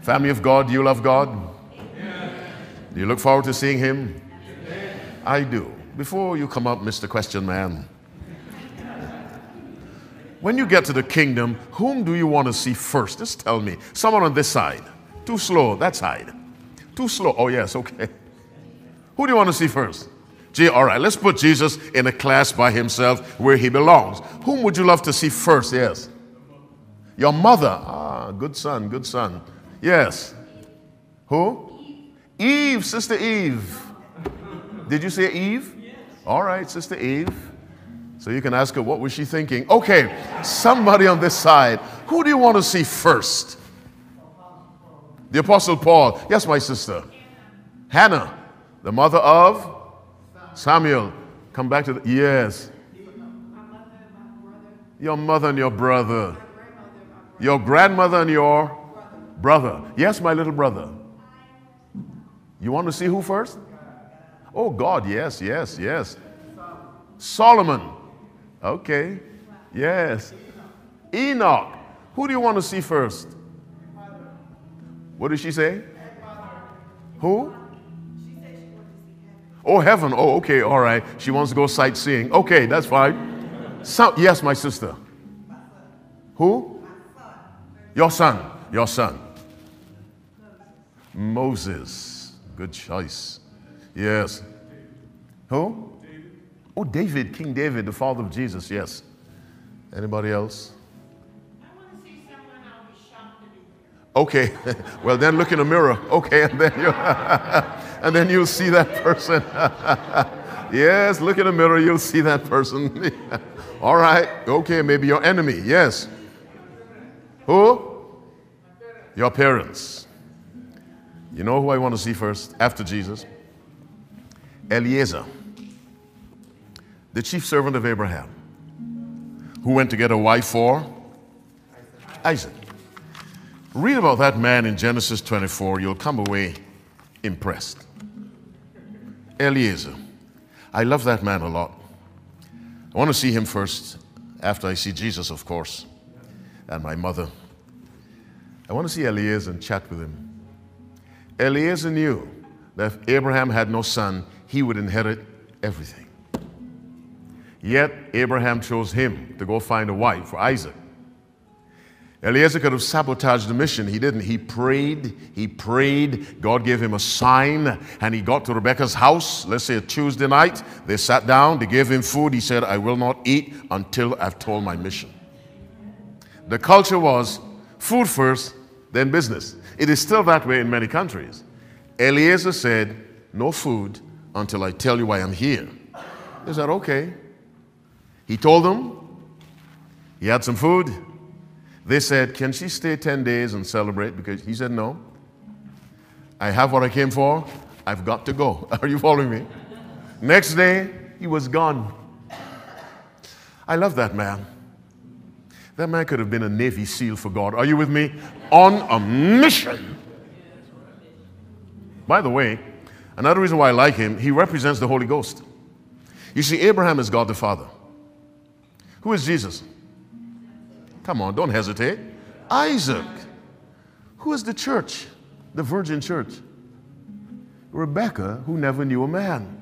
Family of God, do you love God? Amen. Do you look forward to seeing him? Amen. I do. Before you come up, Mr. Question Man, When you get to the kingdom, whom do you want to see first? Just tell me. Someone on this side. Too slow, that side. Too slow. Oh, yes, okay. Who do you want to see first? Gee, all right, let's put Jesus in a class by himself where he belongs. Whom would you love to see first? Yes. Your mother. Ah, good son, good son. Yes. Who? Eve, Sister Eve. Did you say Eve? Yes. All right, Sister Eve. So you can ask her, what was she thinking? Okay, somebody on this side. Who do you want to see first? The Apostle Paul. Yes, my sister. Hannah, the mother of? Samuel, come back to the, yes. Your mother and your brother. Your grandmother and your brother. Yes, my little brother. You want to see who first? Oh, God, yes, yes, yes. Solomon. Okay. Yes. Enoch. Who do you want to see first? What did she say? Who? Oh, heaven. Oh, okay. All right. She wants to go sightseeing. Okay, that's fine. So, yes, my sister. Who? Your son. Your son. Moses. Good choice. Yes. Who? Oh, David. King David, the father of Jesus. Yes. Anybody else? I want to see someone I was shocked to be there. Okay. Well, then look in the mirror. Okay, and then you're... And then you'll see that person. Yes, look in the mirror, you'll see that person. All right, okay, maybe your enemy, yes. Who? Your parents. You know who I want to see first, after Jesus? Eliezer, the chief servant of Abraham, who went to get a wife for Isaac. Read about that man in Genesis 24, you'll come away impressed. Eliezer. I love that man a lot. I want to see him first, after I see Jesus, of course, and my mother. I want to see Eliezer and chat with him. Eliezer knew that if Abraham had no son, he would inherit everything. Yet Abraham chose him to go find a wife for Isaac. Eliezer could have sabotaged the mission. He didn't. He prayed. God gave him a sign, and he got to Rebecca's house, let's say a Tuesday night. They sat down. They gave him food. He said, I will not eat until I've told my mission. The culture was food first, then business. It is still that way in many countries. Eliezer said, no food until I tell you why I'm here. They said, okay. He told them. He had some food. They said, can she stay 10 days and celebrate? Because he said, no. I have what I came for. I've got to go. Are you following me? Next day, he was gone. I love that man. That man could have been a Navy SEAL for God. Are you with me? On a mission. By the way, another reason why I like him, he represents the Holy Ghost. You see, Abraham is God the Father. Who is Jesus? Come on, don't hesitate. Isaac. Who is the church? The virgin church. Rebecca, who never knew a man.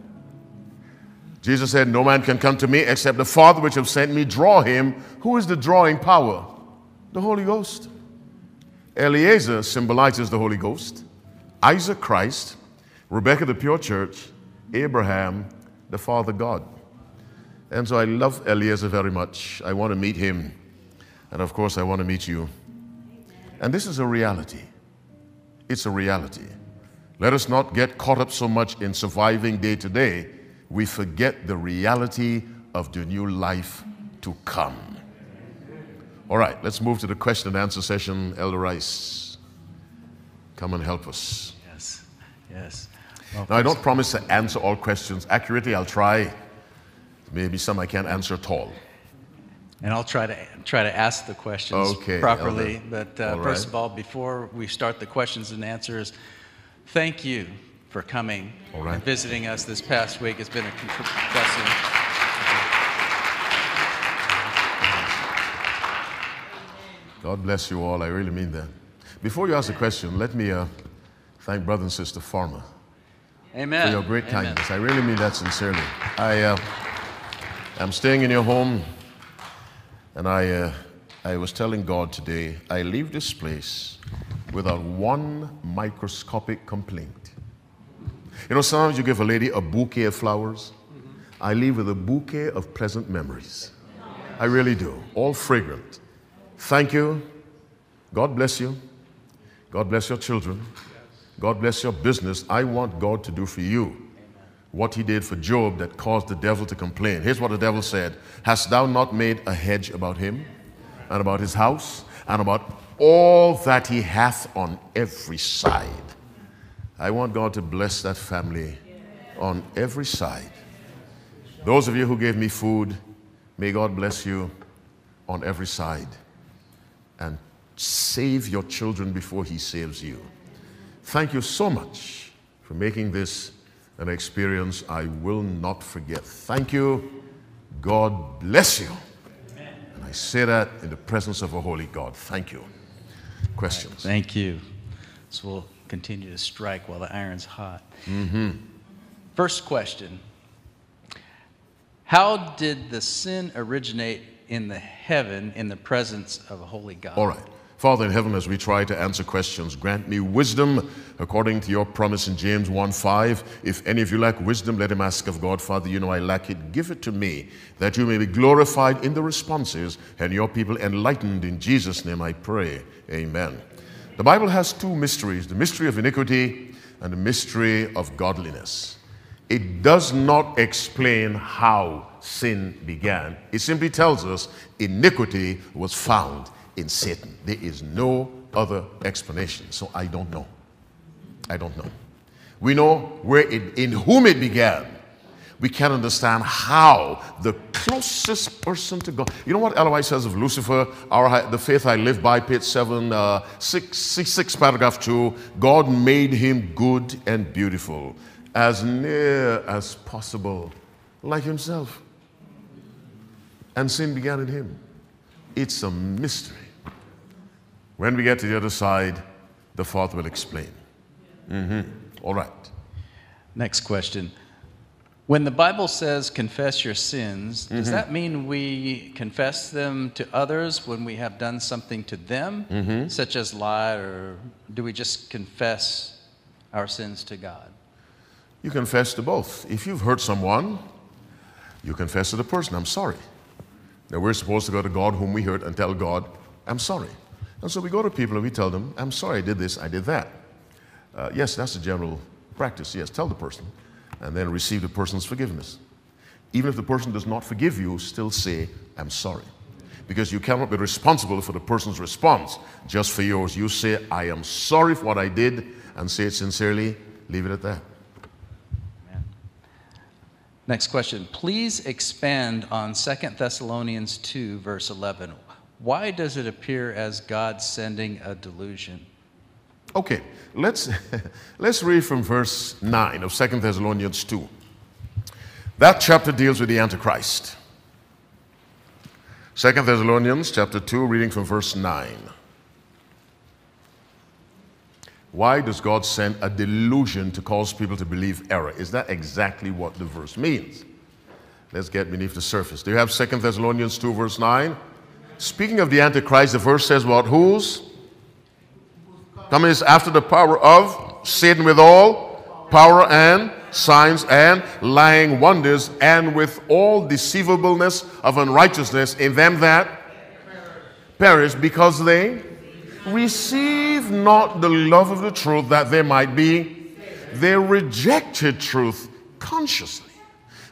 Jesus said, no man can come to me except the Father which have sent me draw him. Who is the drawing power? The Holy Ghost. Eliezer symbolizes the Holy Ghost. Isaac, Christ. Rebecca, the pure church. Abraham, the Father God. And so I love Eliezer very much. I want to meet him. And of course, I want to meet you. And this is a reality. It's a reality. Let us not get caught up so much in surviving day to day. We forget the reality of the new life to come. All right, let's move to the question and answer session. Elder Rice, come and help us. Yes, yes. Well, now, I don't promise to answer all questions accurately. I'll try. Maybe some I can't answer at all. And I'll try to ask the questions properly. Okay. But first of all, before we start the questions and answers, thank you for coming and visiting us this past week. It's been a blessing. God bless you all. I really mean that. Before you ask a question, let me thank Brother and Sister Farmer. Amen. For your great kindness. I really mean that sincerely. I'm staying in your home. And I was telling God today, I leave this place without one microscopic complaint. You know, sometimes you give a lady a bouquet of flowers. I leave with a bouquet of pleasant memories. I really do, all fragrant. Thank you. God bless you. God bless your children. God bless your business. I want God to do for you what he did for Job that caused the devil to complain. Here's what the devil said. Hast thou not made a hedge about him and about his house and about all that he hath on every side? I want God to bless that family on every side. Those of you who gave me food, may God bless you on every side and save your children before he saves you. Thank you so much for making this an experience I will not forget. Thank you. God bless you. Amen. And I say that in the presence of a holy God. Thank you. Questions? Right, thank you. So we'll continue to strike while the iron's hot. First question. How did the sin originate in the heaven in the presence of a holy God? All right. Father in heaven, as we try to answer questions, grant me wisdom according to your promise in James 1:5. If any of you lack wisdom, let him ask of God. Father, you know I lack it. Give it to me that you may be glorified in the responses and your people enlightened. In Jesus' name I pray. Amen. The Bible has two mysteries, the mystery of iniquity and the mystery of godliness. It does not explain how sin began. It simply tells us iniquity was found in Satan. There is no other explanation. So I don't know. I don't know. We know where in whom it began. We can understand how the closest person to God. You know what Ellen White says of Lucifer? The faith I live by, page 766, paragraph 2. God made him good and beautiful, as near as possible, like himself. And sin began in him. It's a mystery. When we get to the other side, the Father will explain. All right. Next question. When the Bible says confess your sins, does that mean we confess them to others when we have done something to them, such as lie, or do we just confess our sins to God? You confess to both. If you've hurt someone, you confess to the person, I'm sorry. Now we're supposed to go to God whom we hurt and tell God, I'm sorry. And so we go to people and we tell them, I'm sorry I did this, I did that. Yes, that's the general practice. Yes, tell the person and then receive the person's forgiveness. Even if the person does not forgive you, still say, I'm sorry. Because you cannot be responsible for the person's response just for yours. You say, I am sorry for what I did, and say it sincerely, leave it at that. Next question, please expand on 2 Thessalonians 2, verse 11. Why does it appear as God sending a delusion? Okay, let's read from verse 9 of 2 Thessalonians 2. That chapter deals with the Antichrist. 2 Thessalonians chapter 2, reading from verse 9. Why does God send a delusion to cause people to believe error? Is that exactly what the verse means? Let's get beneath the surface. Do you have 2 Thessalonians 2, verse 9? Speaking of the Antichrist, the verse says about whose? Coming is after the power of Satan with all power and signs and lying wonders and with all deceivableness of unrighteousness in them that perish because they receive not the love of the truth that they might be. They rejected truth consciously.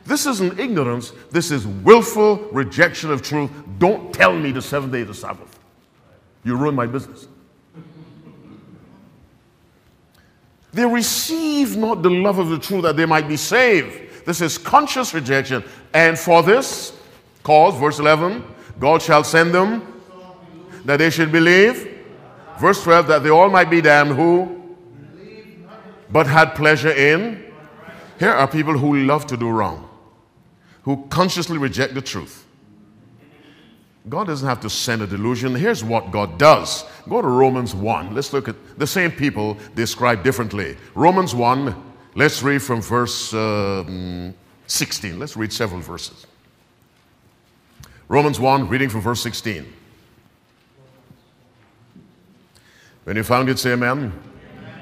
This isn't ignorance. This is willful rejection of truth. Don't tell me the 7th day of the Sabbath. You ruined my business. They receive not the love of the truth that they might be saved. This is conscious rejection. And for this cause, verse 11, God shall send them that they should believe. Verse 12, that they all might be damned who but had pleasure in. Here are people who love to do wrong, who consciously reject the truth. God doesn't have to send a delusion. Here's what God does. Go to Romans 1. Let's look at the same people described differently. Romans 1, let's read from verse 16. Let's read several verses. Romans 1, reading from verse 16. When you found it, say amen. Amen.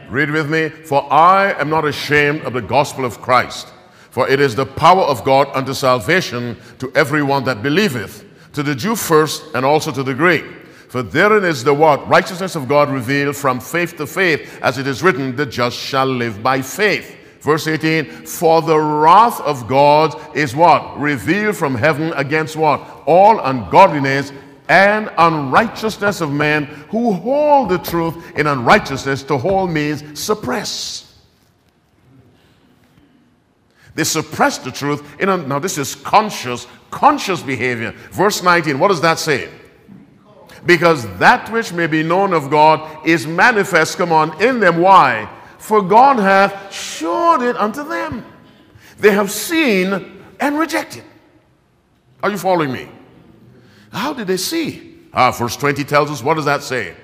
Read with me. For I am not ashamed of the gospel of Christ, for it is the power of God unto salvation to everyone that believeth, to the Jew first and also to the Greek. For therein is the what? Righteousness of God revealed from faith to faith, as it is written, the just shall live by faith. Verse 18, for the wrath of God is what? Revealed from heaven against what? All ungodliness and unrighteousness of men who hold the truth in unrighteousness. To hold means suppress. They suppress the truth. Now this is conscious behavior. Verse 19, what does that say? Because that which may be known of God is manifest, come on, in them. Why? For God hath showed it unto them. They have seen and rejected. Are you following me? How did they see? Verse 20 tells us, what does that say?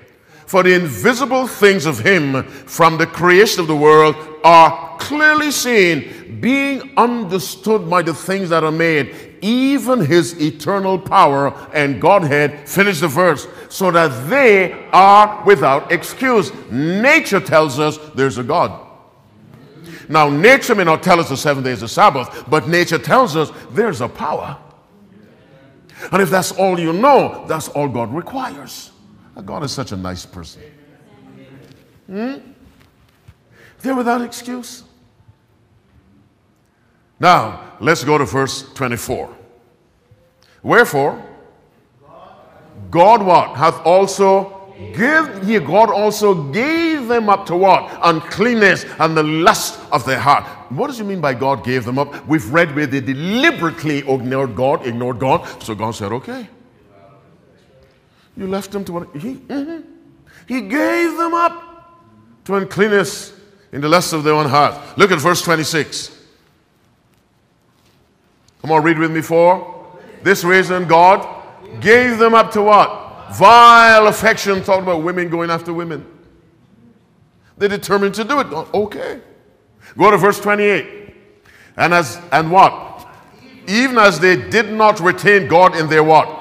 For the invisible things of him from the creation of the world are clearly seen, being understood by the things that are made, even his eternal power and Godhead. Finish the verse. So that they are without excuse. Nature tells us there's a God. Now, nature may not tell us the 7 days of Sabbath, but nature tells us there's a power. And if that's all you know, that's all God requires. God is such a nice person. They're without excuse. Now, let's go to verse 24. Wherefore, God what? Hath also give, ye God also gave them up to what? Uncleanness and the lust of their heart. What does it mean by God gave them up? We've read where they deliberately ignored God, so God said, okay. You left them to what? He gave them up to uncleanness in the lust of their own heart. Look at verse 26. Come on, read with me. For this reason God gave them up to what? Vile affection. Talking about women going after women. They determined to do it. Okay. Go to verse 28. And what? Even as they did not retain God in their what?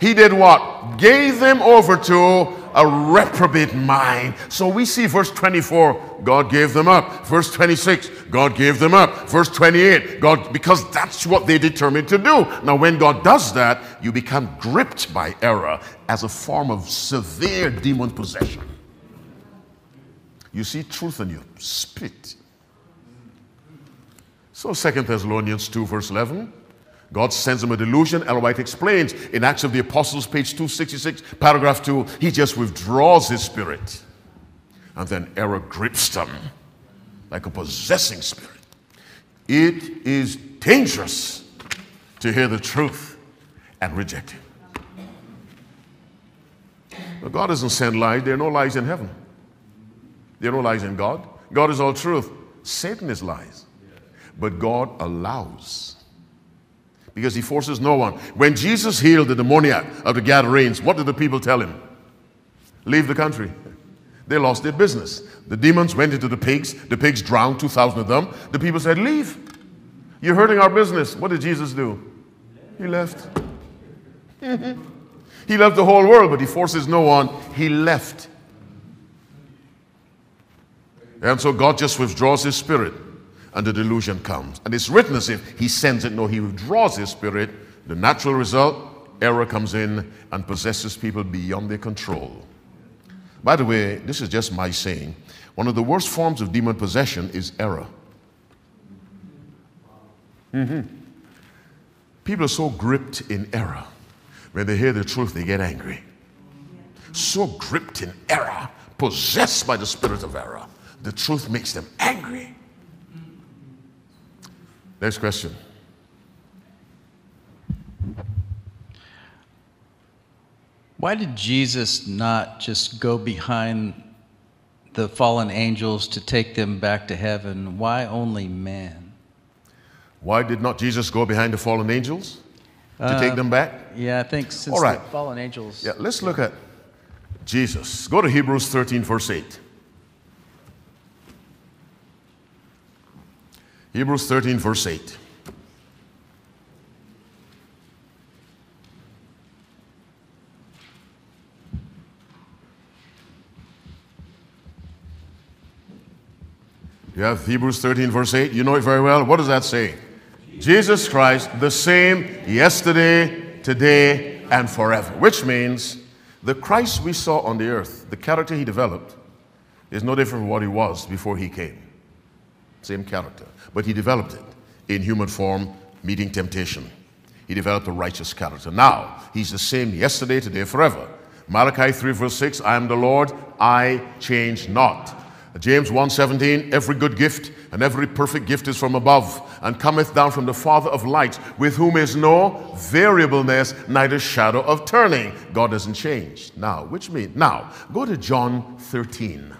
He did what? Gave them over to a reprobate mind. So we see verse 24, God gave them up. Verse 26, God gave them up. Verse 28, God, because that's what they determined to do. Now when God does that, you become gripped by error as a form of severe demon possession. You see truth and you spit. So 2 Thessalonians 2 verse 11. God sends them a delusion. Ellen White explains in Acts of the Apostles, page 266, paragraph 2, he just withdraws his spirit. And then error grips them like a possessing spirit. It is dangerous to hear the truth and reject it. But God doesn't send lies. There are no lies in heaven. There are no lies in God. God is all truth. Satan is lies. But God allows, because he forces no one. When Jesus healed the demoniac of the Gadarenes, what did the people tell him? Leave the country. They lost their business. The demons went into the pigs. The pigs drowned, 2,000 of them. The people said, leave. You're hurting our business. What did Jesus do? He left. He left the whole world, but he forces no one. He left. And so God just withdraws his spirit. And the delusion comes. And it's written as if he sends it. No, he withdraws his spirit. The natural result, error comes in and possesses people beyond their control. By the way, this is just my saying. One of the worst forms of demon possession is error. People are so gripped in error. When they hear the truth, they get angry. So gripped in error, possessed by the spirit of error. The truth makes them angry. Next question. Why did Jesus not just go behind the fallen angels to take them back to heaven? Why only man? Why did not Jesus go behind the fallen angels to take them back? Yeah, I think since the fallen angels... Yeah, let's look at Jesus. Go to Hebrews 13, verse 8. Hebrews 13, verse 8. You have Hebrews 13, verse 8. You know it very well. What does that say? Jesus Christ, the same yesterday, today, and forever. Which means the Christ we saw on the earth, the character he developed, is no different from what he was before he came. Same character. But he developed it in human form, meeting temptation. He developed a righteous character. Now, he's the same yesterday, today, forever. Malachi 3, verse 6, I am the Lord, I change not. James 1:17, every good gift and every perfect gift is from above and cometh down from the Father of lights, with whom is no variableness, neither shadow of turning. God doesn't change. Now, which means, now, go to John 13.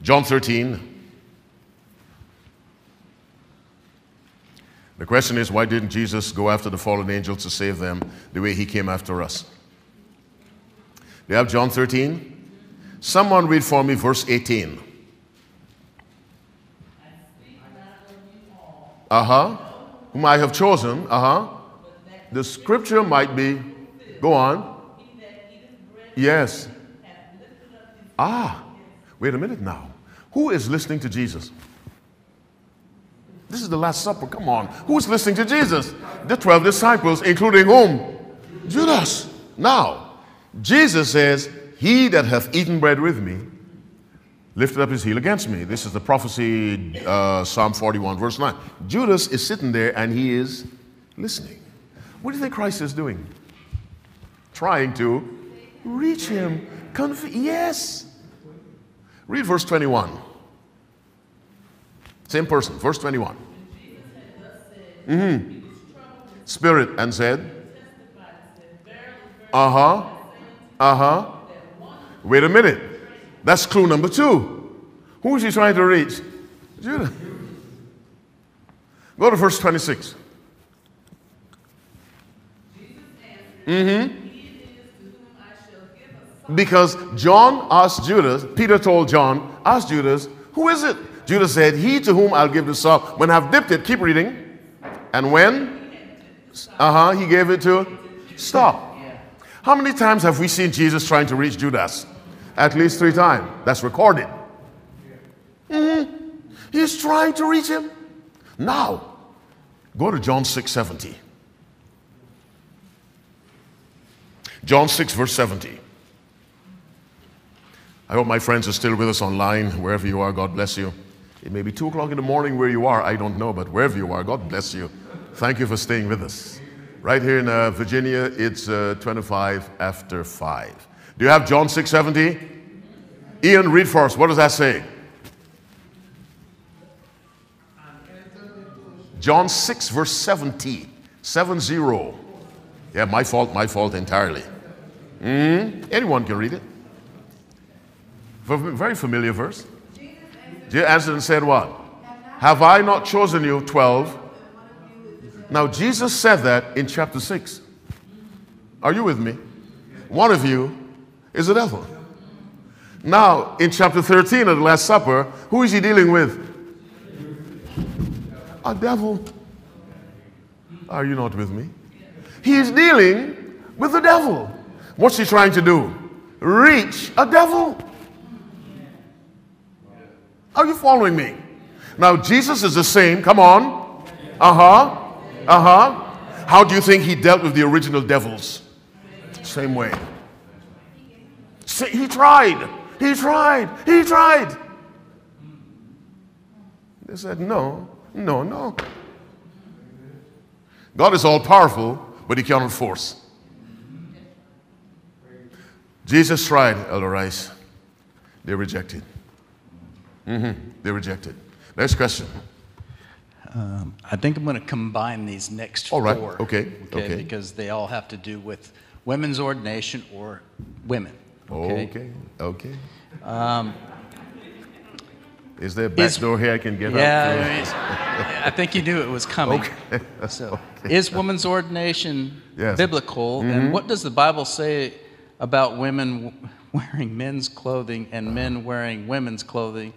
John 13. The question is, why didn't Jesus go after the fallen angels to save them the way he came after us? Do you have John 13? Someone read for me verse 18. Whom I have chosen. The scripture might be. Go on. Yes. Ah. Wait a minute now. Who is listening to Jesus? This is the Last Supper. Come on. Who's listening to Jesus? The 12 disciples, including whom? Judas. Now, Jesus says, he that hath eaten bread with me lifted up his heel against me. This is the prophecy, Psalm 41, verse 9. Judas is sitting there and he is listening. What do you think Christ is doing? Trying to reach him. Yes. Read verse 21. Same person, verse 21. Spirit and said, Wait a minute. That's clue number two. Who is he trying to reach? Judas. Go to verse 26. Because John asked Judas, Peter told John, ask Judas, who is it? Judas said, he to whom I'll give the sop when I've dipped it. Keep reading. And when? He gave it to? Stop. How many times have we seen Jesus trying to reach Judas? At least 3 times. That's recorded. He's trying to reach him. Now, go to John 6:70. John 6, verse 70. I hope my friends are still with us online. Wherever you are, God bless you. It may be 2 o'clock in the morning where you are. I don't know, but wherever you are, God bless you. Thank you for staying with us. Right here in Virginia, it's 25 after 5. Do you have John 6:70? Ian, read for us. What does that say? John 6, verse 70. 7-0. Yeah, my fault entirely. Anyone can read it. Very familiar verse. Jesus answered and said what? Have I not chosen you, 12? Now, Jesus said that in chapter 6. Are you with me? One of you is the devil. Now, in chapter 13 of the Last Supper, who is he dealing with? A devil. Are you not with me? He is dealing with the devil. What's he trying to do? Reach a devil. Are you following me? Now, Jesus is the same. Come on. How do you think he dealt with the original devils? Same way. See, he tried. They said, no. God is all powerful, but he cannot force. Jesus tried, Elder Rice. They rejected. They rejected. Next question. I think I'm going to combine these next four. Okay. Because they all have to do with women's ordination or women. Okay. Is there a back door here I can get out? I think you knew it was coming. Is women's ordination biblical? And what does the Bible say about women wearing men's clothing and men wearing women's clothing?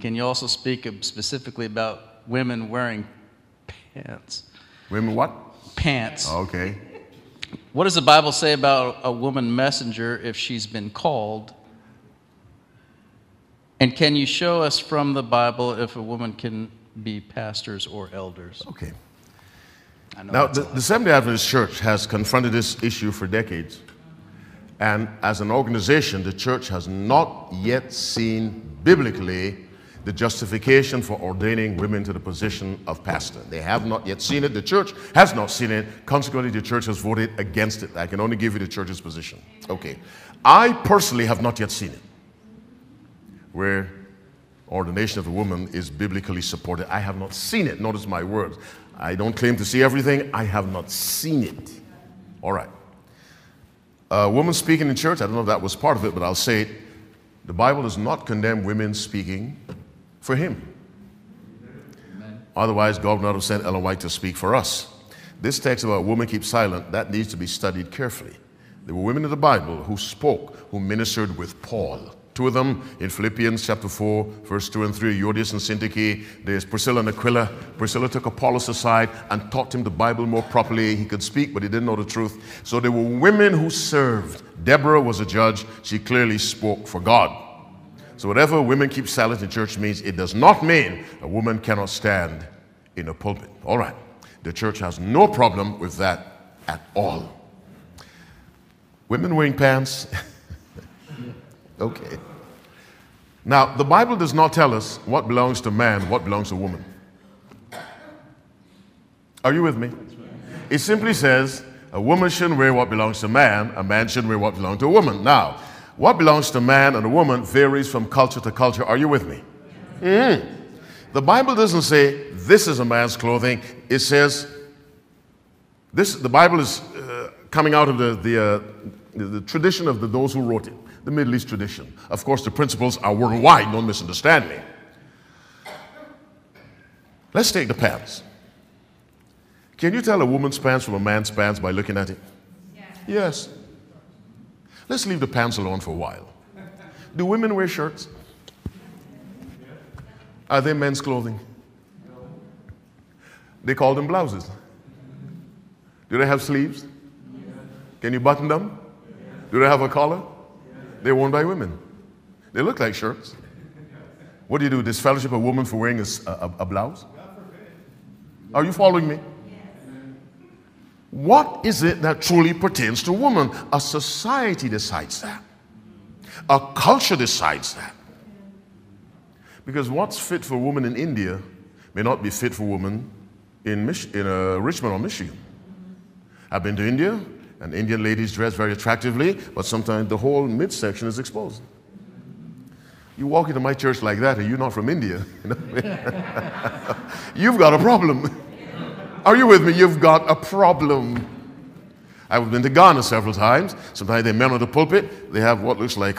Can you also speak specifically about women wearing pants? Women what? Pants. Okay. What does the Bible say about a woman messenger if she's been called? And can you show us from the Bible if a woman can be pastors or elders? Okay. I know now, the Seventh-day Adventist Church has confronted this issue for decades. And as an organization, the church has not yet seen biblically the justification for ordaining women to the position of pastor. They have not yet seen it. The church has not seen it. Consequently, the church has voted against it. I can only give you the church's position. Okay. I personally have not yet seen it, where ordination of a woman is biblically supported. I have not seen it. Notice my words. I don't claim to see everything. I have not seen it. All right. Women speaking in church, I don't know if that was part of it, but I'll say it. The Bible does not condemn women speaking for him. Amen. Otherwise, God would not have sent Ellen White to speak for us. This text about women keep silent, that needs to be studied carefully. There were women in the Bible who spoke, who ministered with Paul. Two of them in Philippians chapter 4, verse 2 and 3, Euodice and Syntyche. There's Priscilla and Aquila. Priscilla took Apollos aside and taught him the Bible more properly. He could speak, but he didn't know the truth. So there were women who served. Deborah was a judge. She clearly spoke for God. So whatever women keep silent in church means, it does not mean a woman cannot stand in a pulpit. All right. The church has no problem with that at all. Women wearing pants... Okay. Now, the Bible does not tell us what belongs to man, what belongs to woman. Are you with me? It simply says a woman shouldn't wear what belongs to man, a man shouldn't wear what belongs to a woman. Now, what belongs to man and a woman varies from culture to culture. Are you with me? Mm-hmm. The Bible doesn't say this is a man's clothing. It says this. The Bible is coming out of the tradition of those who wrote it. The Middle East tradition. Of course, the principles are worldwide, don't misunderstand me. Let's take the pants. Can you tell a woman's pants from a man's pants by looking at it? Yes. Yes. Let's leave the pants alone for a while. Do women wear shirts? Are they men's clothing? No. They call them blouses. Do they have sleeves? Yes. Can you button them? Yes. Do they have a collar? They're worn by women. They look like shirts. What do you do? Disfellowship a woman for wearing a blouse? Are you following me? Yes. What is it that truly pertains to woman? A society decides that. A culture decides that. Because what's fit for women in India may not be fit for women in Richmond or Michigan. I've been to India. And Indian ladies dress very attractively, but sometimes the whole midsection is exposed. You walk into my church like that, and you're not from India. You've got a problem. Are you with me? You've got a problem. I've been to Ghana several times. Sometimes the men on the pulpit, they have what looks like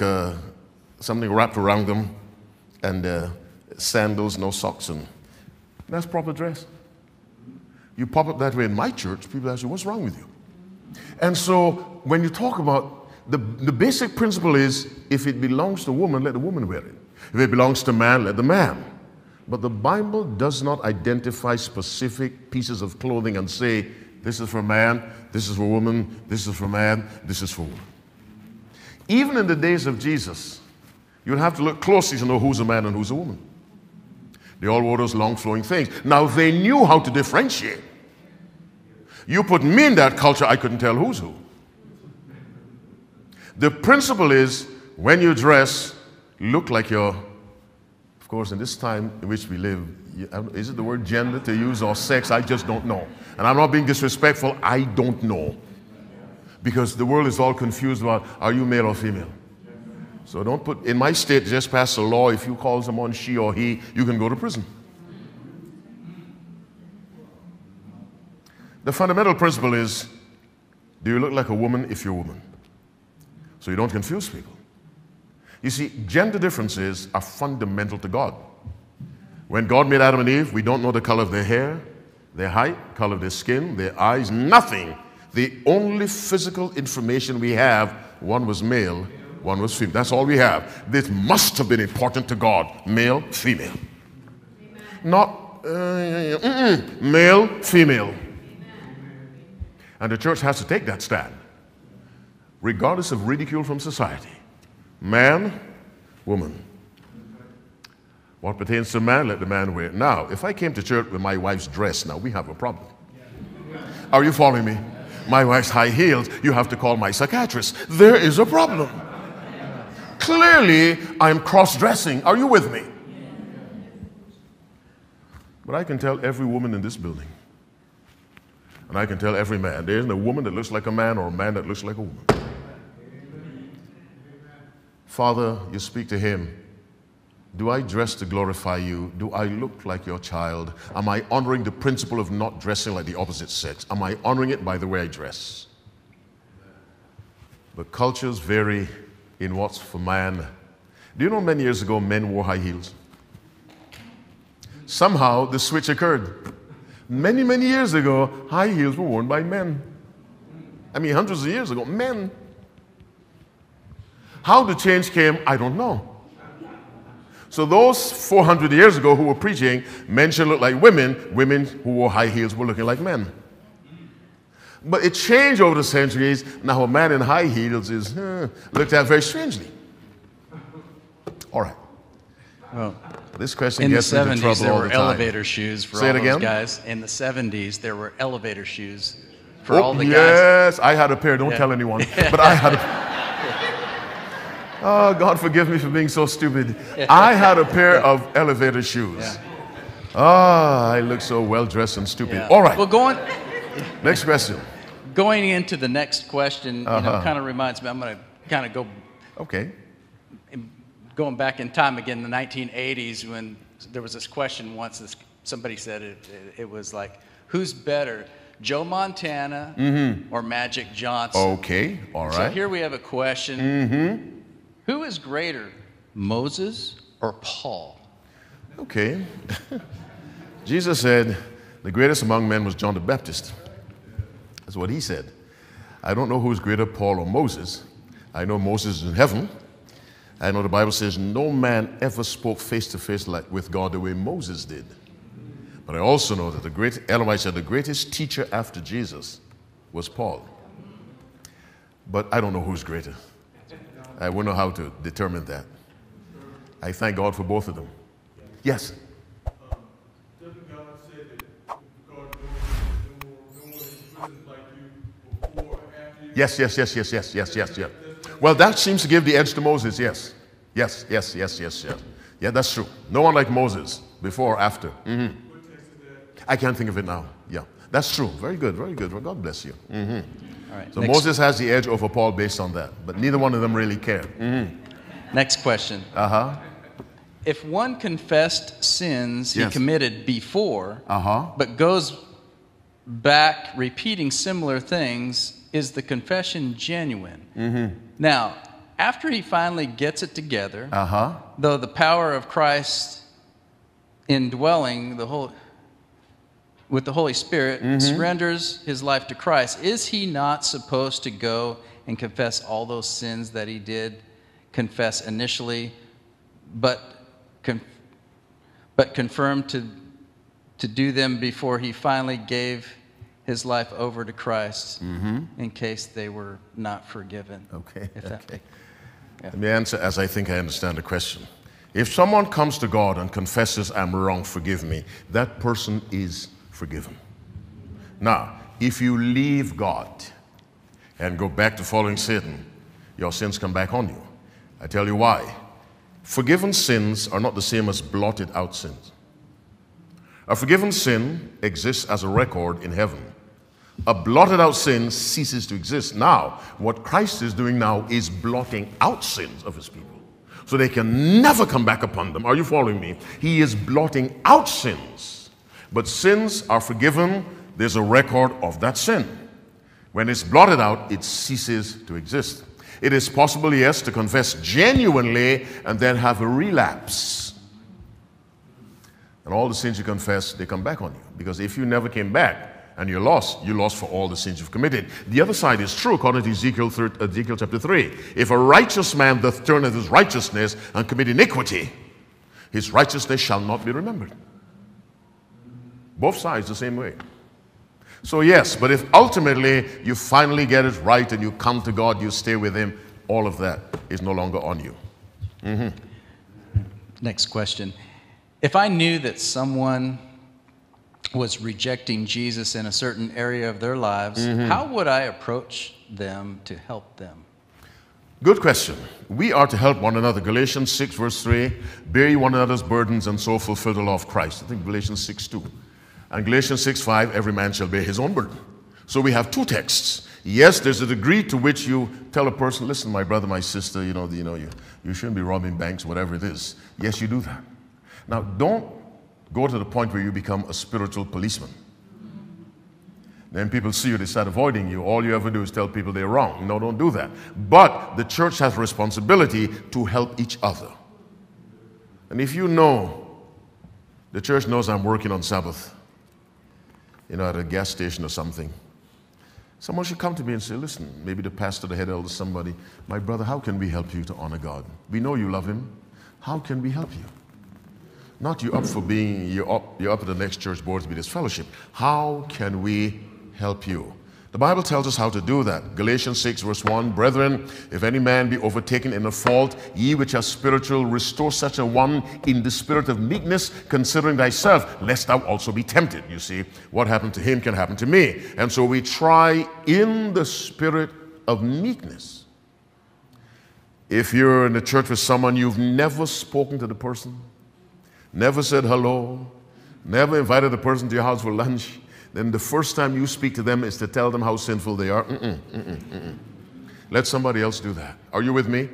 something wrapped around them, and sandals, no socks. And that's proper dress. You pop up that way in my church, people ask you, what's wrong with you? And so when you talk about the basic principle is, if it belongs to a woman, let the woman wear it. If it belongs to man, let the man. But the Bible does not identify specific pieces of clothing and say, this is for man, this is for woman, this is for man, this is for woman. Even in the days of Jesus, you'll have to look closely to know who's a man and who's a woman. They all wore those long flowing things. Now they knew how to differentiate. You put me in that culture, I couldn't tell who's who. The principle is, when you dress, look like you're, of course, in this time in which we live, is it the word gender to use or sex? I just don't know. And I'm not being disrespectful, I don't know. Because the world is all confused about, are you male or female? So don't put, in my state, just pass a law, if you call someone she or he, you can go to prison. The fundamental principle is, do you look like a woman if you're a woman? So you don't confuse people. You see, gender differences are fundamental to God. When God made Adam and Eve, we don't know the color of their hair, their height, color of their skin, their eyes, nothing. The only physical information we have, one was male, one was female. That's all we have. This must have been important to God, male, female. Amen. Not male, female. And the church has to take that stand, regardless of ridicule from society. Man, woman. What pertains to man, let the man wear it. Now, if I came to church with my wife's dress, now we have a problem. Are you following me? My wife's high heels, you have to call my psychiatrist. There is a problem. Clearly, I'm cross-dressing. Are you with me? But I can tell every woman in this building, and I can tell every man, there isn't a woman that looks like a man or a man that looks like a woman. Father, you speak to him. Do I dress to glorify you? Do I look like your child? Am I honoring the principle of not dressing like the opposite sex? Am I honoring it by the way I dress? But cultures vary in what's for man. Do you know many years ago men wore high heels? Somehow the switch occurred. Many, many years ago, high heels were worn by men. I mean, hundreds of years ago, men. How the change came, I don't know. So those 400 years ago who were preaching, men should look like women. Women who wore high heels were looking like men. But it changed over the centuries. Now a man in high heels is looked at very strangely. All right. Well, this question gets into trouble all the time. In the 70s, there were elevator shoes for all those guys. In the 70s, there were elevator shoes for all the guys. Yes, I had a pair. Don't tell anyone. But I had a... Oh, God forgive me for being so stupid. I had a pair of elevator shoes. Ah, I look so well-dressed and stupid. All right. Well, next question. Going into the next question, you know, kind of reminds me, I'm going to kind of go... Okay. Going back in time again, the 1980s, when there was this question once, somebody said it was like, who's better, Joe Montana or Magic Johnson? Okay, all right. So here we have a question. Who is greater, Moses or Paul? Okay. Jesus said the greatest among men was John the Baptist. That's what he said. I don't know who's greater, Paul or Moses. I know Moses is in heaven. I know the Bible says no man ever spoke face to face with God the way Moses did. But I also know that Ellen White said the greatest teacher after Jesus was Paul. But I don't know who's greater. I wouldn't know how to determine that. I thank God for both of them. Yes? Doesn't God say that God knows no one is risen like you before or after you? Yes. Well, that seems to give the edge to Moses, yes. Yeah, that's true. No one like Moses, before or after. I can't think of it now. Yeah, that's true. Very good, very good. Well, God bless you. All right, so Moses has the edge over Paul based on that, but neither one of them really cared. Next question. If one confessed sins he committed before, but goes back repeating similar things, is the confession genuine? Now, after he finally gets it together, though the power of Christ indwelling with the Holy Spirit surrenders his life to Christ, is he not supposed to go and confess all those sins that he did confess initially, but confirmed to do them before he finally gave his life over to Christ in case they were not forgiven? Let me answer as I think I understand the question. If someone comes to God and confesses, I'm wrong, forgive me, that person is forgiven. Now, if you leave God and go back to following Satan, your sins come back on you. I tell you why. Forgiven sins are not the same as blotted out sins. A forgiven sin exists as a record in heaven. A blotted out sin ceases to exist. Now, what Christ is doing now is blotting out sins of his people, so they can never come back upon them. Are you following me? He is blotting out sins. But sins are forgiven. There's a record of that sin. When it's blotted out, it ceases to exist. It is possible, yes, to confess genuinely and then have a relapse. And all the sins you confess, they come back on you. Because if you never came back and you lost for all the sins you've committed. The other side is true, according to Ezekiel chapter 3. If a righteous man doth turn at his righteousness and commit iniquity, his righteousness shall not be remembered. Both sides the same way. So yes, but if ultimately you finally get it right and you come to God, you stay with him, all of that is no longer on you. Next question. If I knew that someone was rejecting Jesus in a certain area of their lives, how would I approach them to help them? Good question. We are to help one another. Galatians 6 verse 3, bear ye one another's burdens and so fulfill the law of Christ. I think Galatians 6 2. And Galatians 6 5, every man shall bear his own burden. So we have two texts. Yes, there's a degree to which you tell a person, listen, my brother, my sister, you shouldn't be robbing banks, whatever it is. Yes, you do that. Now, don't go to the point where you become a spiritual policeman. Then people see you, they start avoiding you. All you ever do is tell people they're wrong. No, don't do that. But the church has responsibility to help each other. And if you know, the church knows I'm working on Sabbath, at a gas station or something, someone should come to me and say, listen, maybe the pastor, the head elder, somebody, my brother, how can we help you to honor God? We know you love him. How can we help you? Not you up for being, you're up at the next church board to be this fellowship. How can we help you? The Bible tells us how to do that. Galatians 6 verse 1, brethren, if any man be overtaken in a fault, ye which are spiritual, restore such a one in the spirit of meekness, considering thyself, lest thou also be tempted. You see, what happened to him can happen to me. And so we try in the spirit of meekness. If you're in the church with someone, you've never spoken to the person, never said hello, never invited the person to your house for lunch, then the first time you speak to them is to tell them how sinful they are. Let somebody else do that. Are you with me?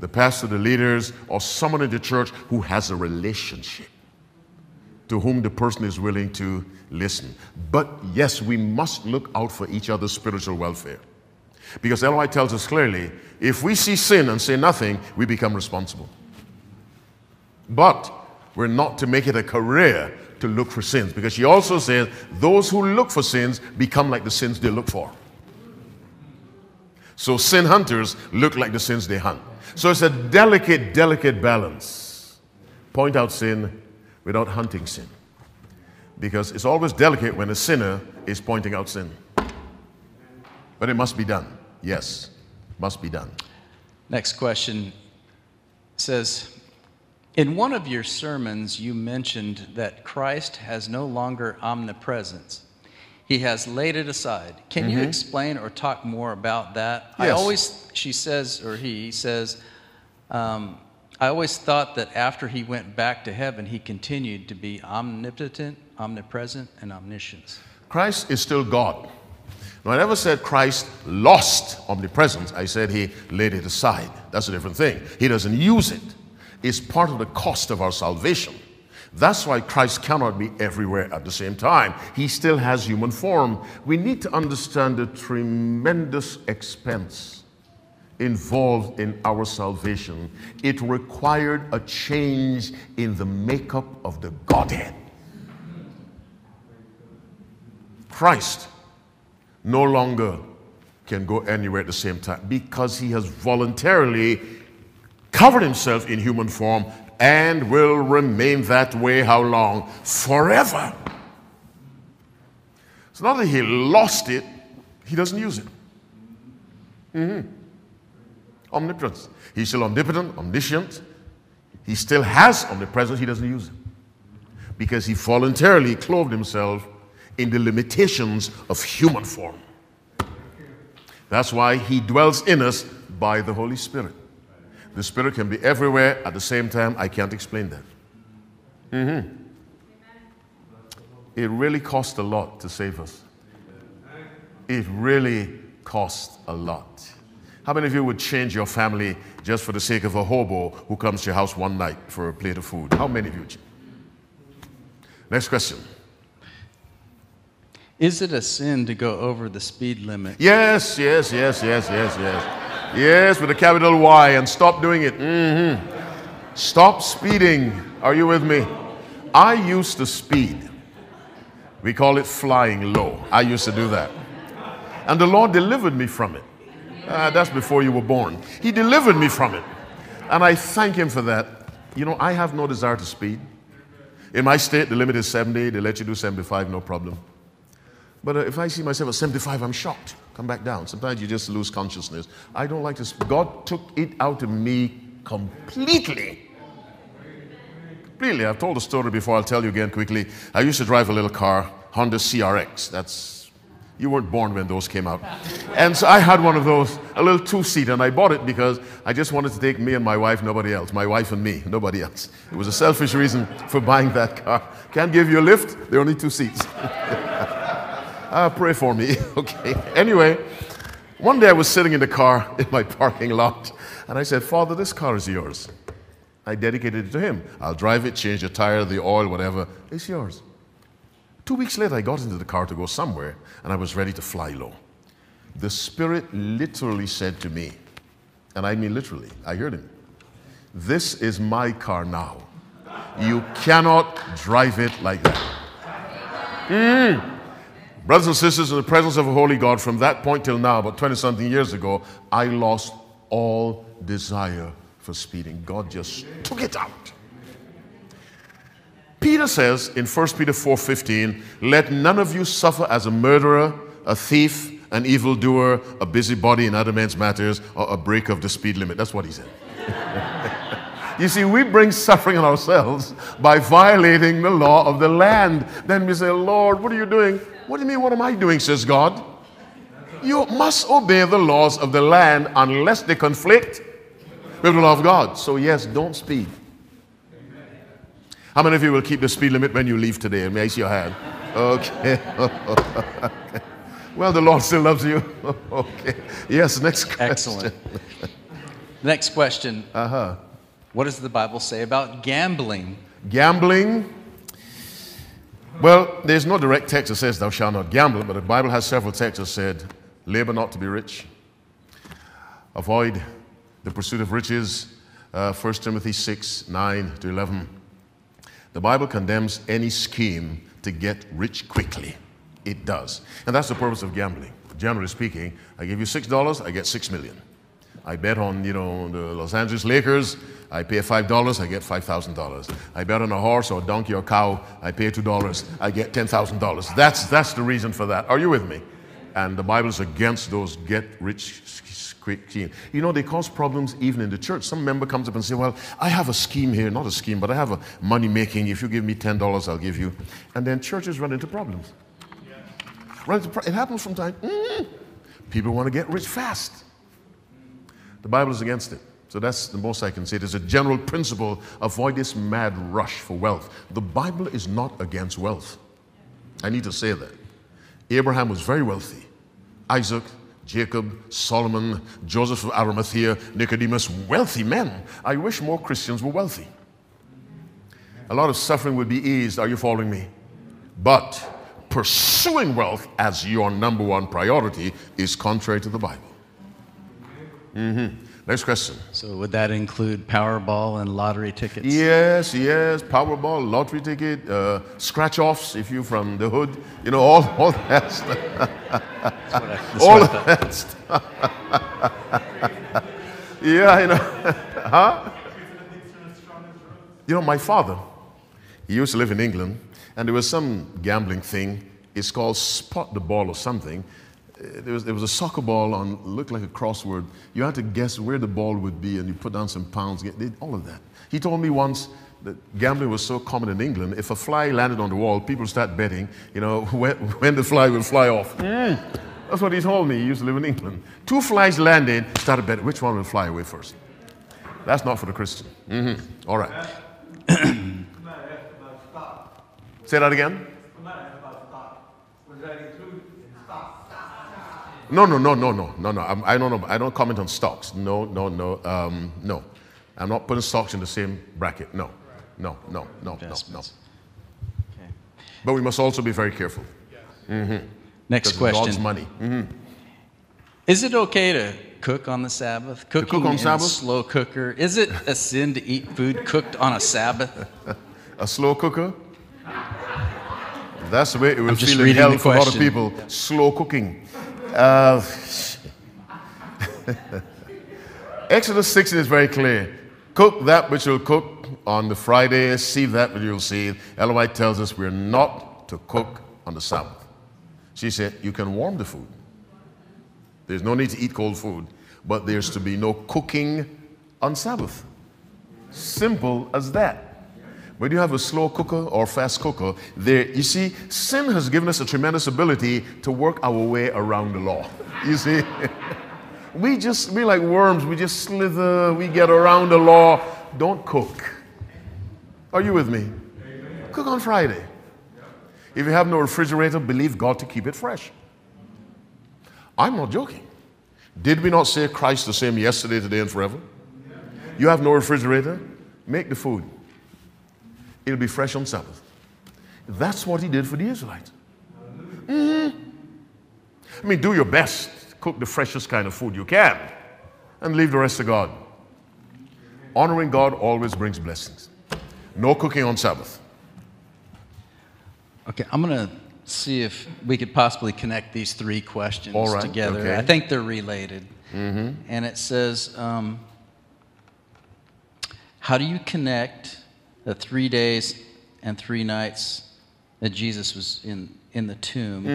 The pastor, the leaders, or someone in the church who has a relationship to whom the person is willing to listen. But yes, we must look out for each other's spiritual welfare. Because Ellen White tells us clearly, if we see sin and say nothing, we become responsible. But we're not to make it a career to look for sins, because she also says those who look for sins become like the sins they look for. So sin hunters look like the sins they hunt. So it's a delicate, delicate balance. Point out sin without hunting sin, because it's always delicate when a sinner is pointing out sin. But it must be done. Yes, must be done. Next question says, in one of your sermons, you mentioned that Christ has no longer omnipresence. He has laid it aside. Can you explain or talk more about that? Yes. I always thought that after he went back to heaven, he continued to be omnipotent, omnipresent, and omniscient. Christ is still God. Now, I never said Christ lost omnipresence. I said he laid it aside. That's a different thing. He doesn't use it. Is part of the cost of our salvation. That's why Christ cannot be everywhere at the same time. He still has human form. We need to understand the tremendous expense involved in our salvation. It required a change in the makeup of the Godhead. Christ no longer can go anywhere at the same time because he has voluntarily covered himself in human form and will remain that way how long? Forever. It's not that he lost it, he doesn't use it. Omnipotence. He's still omnipotent, omniscient. He still has omnipresence, he doesn't use it. Because he voluntarily clothed himself in the limitations of human form. That's why he dwells in us by the Holy Spirit. The Spirit can be everywhere at the same time. I can't explain that. It really cost a lot to save us. It really cost a lot. How many of you would change your family just for the sake of a hobo who comes to your house one night for a plate of food? How many of you would change? Next question. Is it a sin to go over the speed limit? Yes. Yes, with a capital Y, and stop doing it. Stop speeding. Are you with me? I used to speed. We call it flying low. I used to do that. And the Lord delivered me from it. That's before you were born. He delivered me from it. And I thank him for that. You know, I have no desire to speed. In my state, the limit is 70. They let you do 75, no problem. But if I see myself at 75, I'm shocked. Come back down. Sometimes you just lose consciousness. I don't like this. God took it out of me completely. Really, I've told the story before. I'll tell you again quickly. I used to drive a little car, Honda CRX. That's, you weren't born when those came out. And so I had one of those, a little two-seater, and I bought it because I just wanted to take me and my wife, nobody else. My wife and me, nobody else. It was a selfish reason for buying that car. Can't give you a lift. There are only two seats. Pray for me. Okay. Anyway, one day I was sitting in the car in my parking lot, and I said, Father, this car is yours. I dedicated it to him. I'll drive it, change the tire, the oil, whatever. It's yours. 2 weeks later, I got into the car to go somewhere, and I was ready to fly low. The Spirit literally said to me, and I mean literally, I heard him, this is my car now. You cannot drive it like that. Brothers and sisters, in the presence of a holy God, from that point till now, about 20-something years ago, I lost all desire for speeding. God just took it out. Peter says in 1 Peter 4:15, let none of you suffer as a murderer, a thief, an evildoer, a busybody in other men's matters, or a breaker of the speed limit. That's what he said. You see, we bring suffering on ourselves by violating the law of the land. Then we say, Lord, what are you doing? What do you mean, what am I doing, says God? You must obey the laws of the land unless they conflict with the law of God. So yes, don't speed. How many of you will keep the speed limit when you leave today? May I see your hand? Okay. Well, the Lord still loves you. Okay. Yes, next question. Excellent. Next question. What does the Bible say about gambling? Gambling? Well, there's no direct text that says thou shalt not gamble, but the Bible has several texts that said, labor not to be rich. Avoid the pursuit of riches, 1 Timothy 6, 9 to 11. The Bible condemns any scheme to get rich quickly. It does. And that's the purpose of gambling. Generally speaking, I give you $6, I get $6 million. I bet on, you know, the Los Angeles Lakers, I pay $5, I get $5,000. I bet on a horse or a donkey or cow, I pay $2, I get $10,000. That's the reason for that. Are you with me? And the Bible is against those get-rich schemes. You know, they cause problems even in the church. Some member comes up and says, well, I have a scheme here, not a scheme, but I have a money-making. If you give me $10, I'll give you. And then churches run into problems. Yeah. It happens from time. People want to get rich fast. The Bible is against it. So that's the most I can say. There's a general principle, avoid this mad rush for wealth. The Bible is not against wealth. I need to say that. Abraham was very wealthy. Isaac, Jacob, Solomon, Joseph of Arimathea, Nicodemus, wealthy men. I wish more Christians were wealthy. A lot of suffering would be eased. Are you following me? But pursuing wealth as your number one priority is contrary to the Bible. Next question. So would that include Powerball and lottery tickets? Yes, yes. Powerball, lottery ticket, scratch-offs if you're from the hood. You know, all that stuff. All that stuff. Yeah, you know. You know, my father, he used to live in England, and there was some gambling thing. It's called Spot the Ball or something. There was a soccer ball on, looked like a crossword. You had to guess where the ball would be, and you put down some pounds, all of that. He told me once that gambling was so common in England, if a fly landed on the wall, people start betting, you know, when the fly will fly off. That's what he told me. He used to live in England. Two flies landed, started betting which one will fly away first. That's not for the Christian. All right. Say that again. No. I don't know. I don't comment on stocks. No. I'm not putting stocks in the same bracket. No. Okay. But we must also be very careful. Next question. God's money. Is it okay to cook on the Sabbath? Cooking on Sabbath? Slow cooker. Is it a sin to eat food cooked on a Sabbath? A slow cooker? That's the way it will feel in hell for a lot of people. Slow cooking. Exodus 16 is very clear. Cook that which you'll cook on the Friday, seethe that which you'll seethe. Ellen White tells us we're not to cook on the Sabbath. She said, you can warm the food. There's no need to eat cold food, but there's to be no cooking on Sabbath. Simple as that. Whether you have a slow cooker or fast cooker, you see, sin has given us a tremendous ability to work our way around the law. You see, we're like worms, we just slither, we get around the law. Don't cook. Are you with me? Amen. Cook on Friday. If you have no refrigerator, believe God to keep it fresh. I'm not joking. Did we not say Christ the same yesterday, today, and forever? You have no refrigerator, make the food. It'll be fresh on Sabbath. That's what he did for the Israelites. I mean, do your best. Cook the freshest kind of food you can and leave the rest to God. Honoring God always brings blessings. No cooking on Sabbath. Okay, I'm going to see if we could possibly connect these three questions together. Okay. I think they're related. And it says, how do you connect the 3 days and 3 nights that Jesus was in the tomb?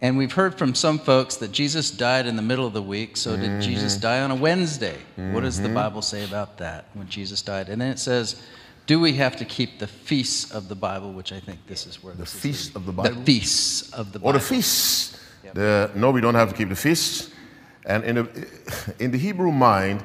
And we've heard from some folks that Jesus died in the middle of the week, so did Jesus die on a Wednesday? What does the Bible say about that, when Jesus died? And then it says, do we have to keep the feasts of the Bible, which I think this is where this is. The feasts of the Bible? The feasts of the Bible. Or the feasts. Yep. No, we don't have to keep the feasts. And in the Hebrew mind,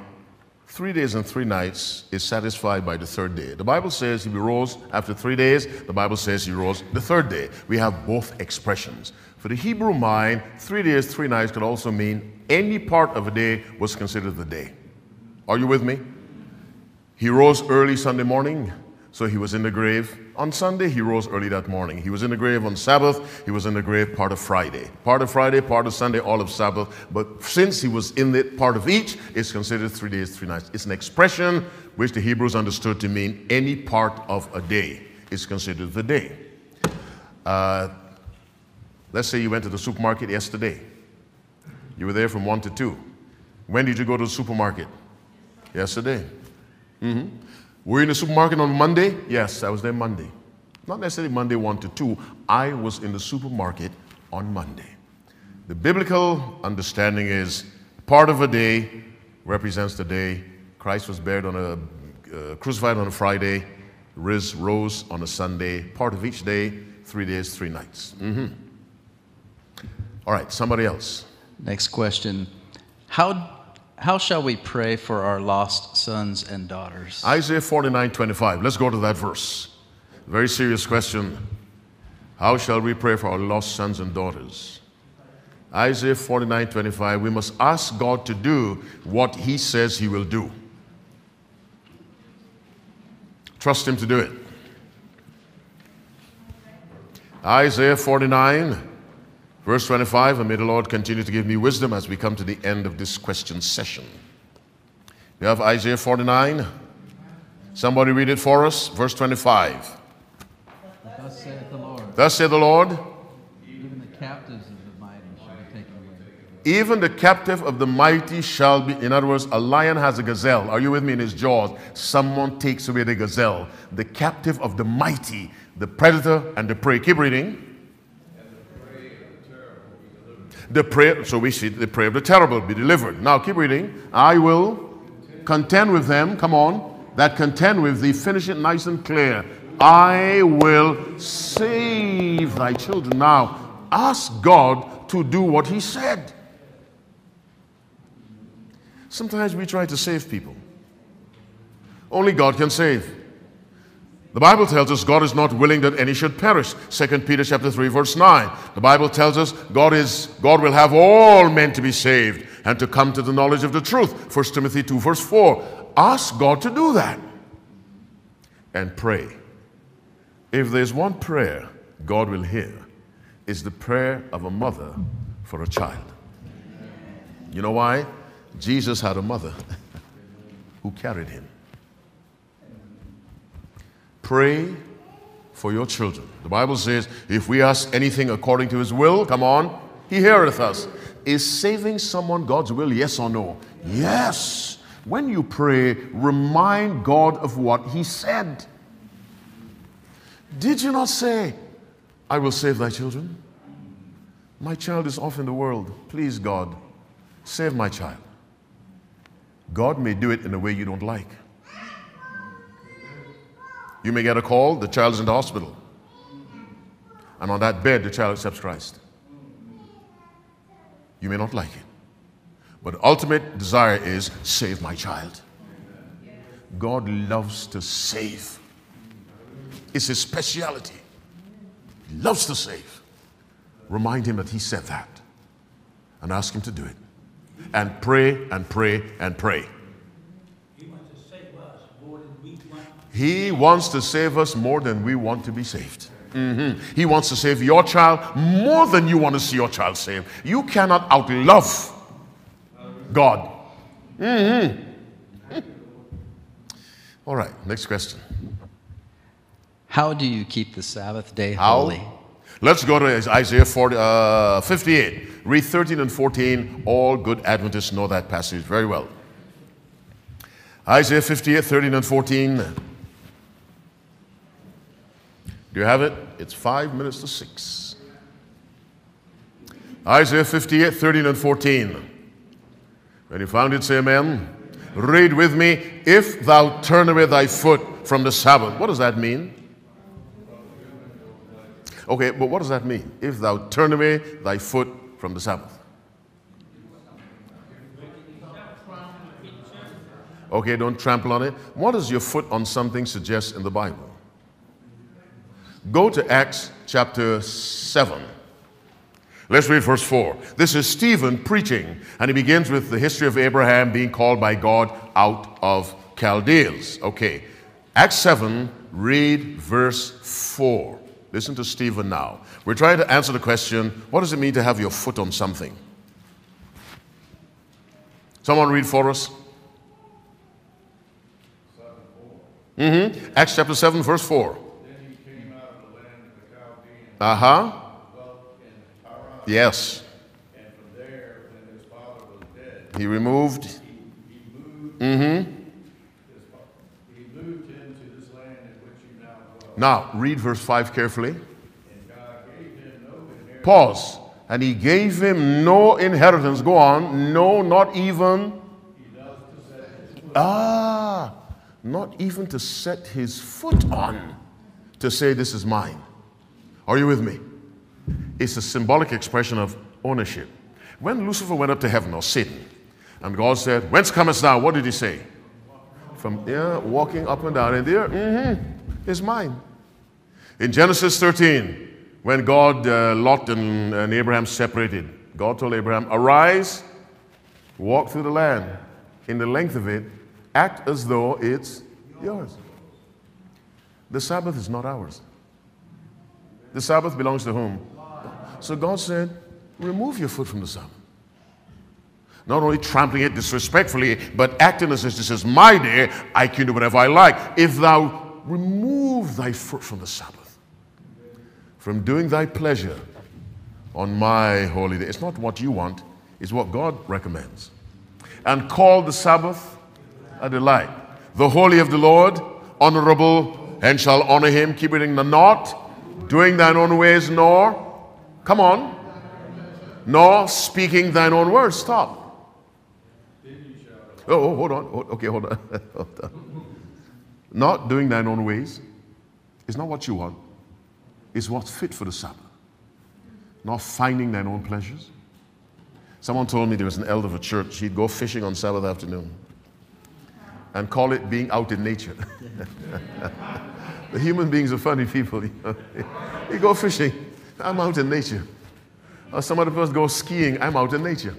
3 days and 3 nights is satisfied by the third day. The Bible says he rose after 3 days. The Bible says he rose the third day. We have both expressions. For the Hebrew mind, 3 days, 3 nights could also mean any part of a day was considered the day. Are you with me? He rose early Sunday morning, so he was in the grave on Sunday. He rose early that morning. He was in the grave on Sabbath. He was in the grave part of Friday. Part of Friday, part of Sunday, all of Sabbath. But since he was in it, part of each, it's considered 3 days, 3 nights. It's an expression which the Hebrews understood to mean any part of a day. It's considered the day. Let's say you went to the supermarket yesterday. You were there from 1 to 2. When did you go to the supermarket? Yesterday. Were you in the supermarket on Monday? Yes, I was there Monday. Not necessarily Monday 1 to 2. I was in the supermarket on Monday. The biblical understanding is part of a day represents the day. Christ was buried on crucified on a Friday, rose on a Sunday. Part of each day, 3 days, 3 nights. All right, somebody else. Next question. How shall we pray for our lost sons and daughters? Isaiah 49:25. Let's go to that verse. Very serious question. How shall we pray for our lost sons and daughters? Isaiah 49:25. We must ask God to do what he says he will do. Trust him to do it. Isaiah 49. Verse 25, and may the Lord continue to give me wisdom as we come to the end of this question session. You have Isaiah 49. Somebody read it for us. Verse 25. Thus saith the Lord. Thus saith the Lord. Even the captives of the mighty shall be taken away. Even the captive of the mighty shall be. In other words, a lion has a gazelle. Are you with me? In his jaws. Someone takes away the gazelle. The captive of the mighty, the predator and the prey. Keep reading. The prayer, so we see the prayer of the terrible be delivered. Now keep reading. I will contend with them, come on, that contend with thee, finish it nice and clear. I will save thy children. Now ask God to do what he said. Sometimes we try to save people. Only God can save. The Bible tells us God is not willing that any should perish. 2 Peter chapter 3, verse 9. The Bible tells us God will have all men to be saved and to come to the knowledge of the truth. 1 Timothy 2, verse 4. Ask God to do that. And pray. If there's one prayer God will hear, it's the prayer of a mother for a child. You know why? Jesus had a mother who carried him. Pray for your children. The Bible says, if we ask anything according to his will, come on, he heareth us. Is saving someone God's will, yes or no? Yes. When you pray, remind God of what he said. Did you not say, I will save thy children? My child is off in the world. Please, God, save my child. God may do it in a way you don't like. You may get a call, the child's in the hospital. And on that bed, the child accepts Christ. You may not like it. But the ultimate desire is, save my child. God loves to save. It's his speciality. He loves to save. Remind him that he said that. And ask him to do it. And pray, and pray, and pray. He wants to save us more than we want to be saved. He wants to save your child more than you want to see your child saved. You cannot outlove God. All right, next question. How do you keep the Sabbath day holy? Let's go to Isaiah 58. Read 13 and 14. All good Adventists know that passage very well. Isaiah 58, 13 and 14. Do you have it? It's 5 minutes to 6. Isaiah 58, 13 and 14. When you found it, say amen. Read with me. If thou turn away thy foot from the Sabbath. What does that mean? Okay, but what does that mean? If thou turn away thy foot from the Sabbath. Okay, don't trample on it. What does your foot on something suggest in the Bible? Go to Acts chapter 7. Let's read verse 4. This is Stephen preaching, and he begins with the history of Abraham being called by God out of Chaldeans. Okay, Acts 7, read verse 4. Listen to Stephen now. We're trying to answer the question, what does it mean to have your foot on something? Someone read for us. Acts chapter 7, verse 4. Yes. And from there, when his father was dead, he removed. He moved him to this land in which you now dwell. Now, read verse 5 carefully. And God gave him no inheritance. Pause. And he gave him no inheritance. Go on. No, not even. Not even to set his foot on, to say this is mine. Are you with me? It's a symbolic expression of ownership. When Lucifer went up to heaven, or Satan, and God said, whence comest thou? What did he say? From there, walking up and down, and there is mine. In Genesis 13, when God, Lot and Abraham separated, God told Abraham, arise, walk through the land. In the length of it, act as though it's yours. The Sabbath is not ours. The Sabbath belongs to whom? So God said, remove your foot from the Sabbath. Not only trampling it disrespectfully, but acting as if this is my day, I can do whatever I like. If thou remove thy foot from the Sabbath, from doing thy pleasure on my holy day. It's not what you want, it's what God recommends. And call the Sabbath a delight, the holy of the Lord, honorable, and shall honor him, keep it in the not, doing thine own ways, nor, come on, nor speaking thine own words. Stop. Oh, hold on. Okay, hold on. Not doing thine own ways. It's not what you want. It's what's fit for the Sabbath. Not finding thine own pleasures. Someone told me there was an elder of a church. He'd go fishing on Sabbath afternoon and call it being out in nature. The human beings are funny people. You know? You go fishing, I'm out in nature. Or some other person goes skiing, I'm out in nature.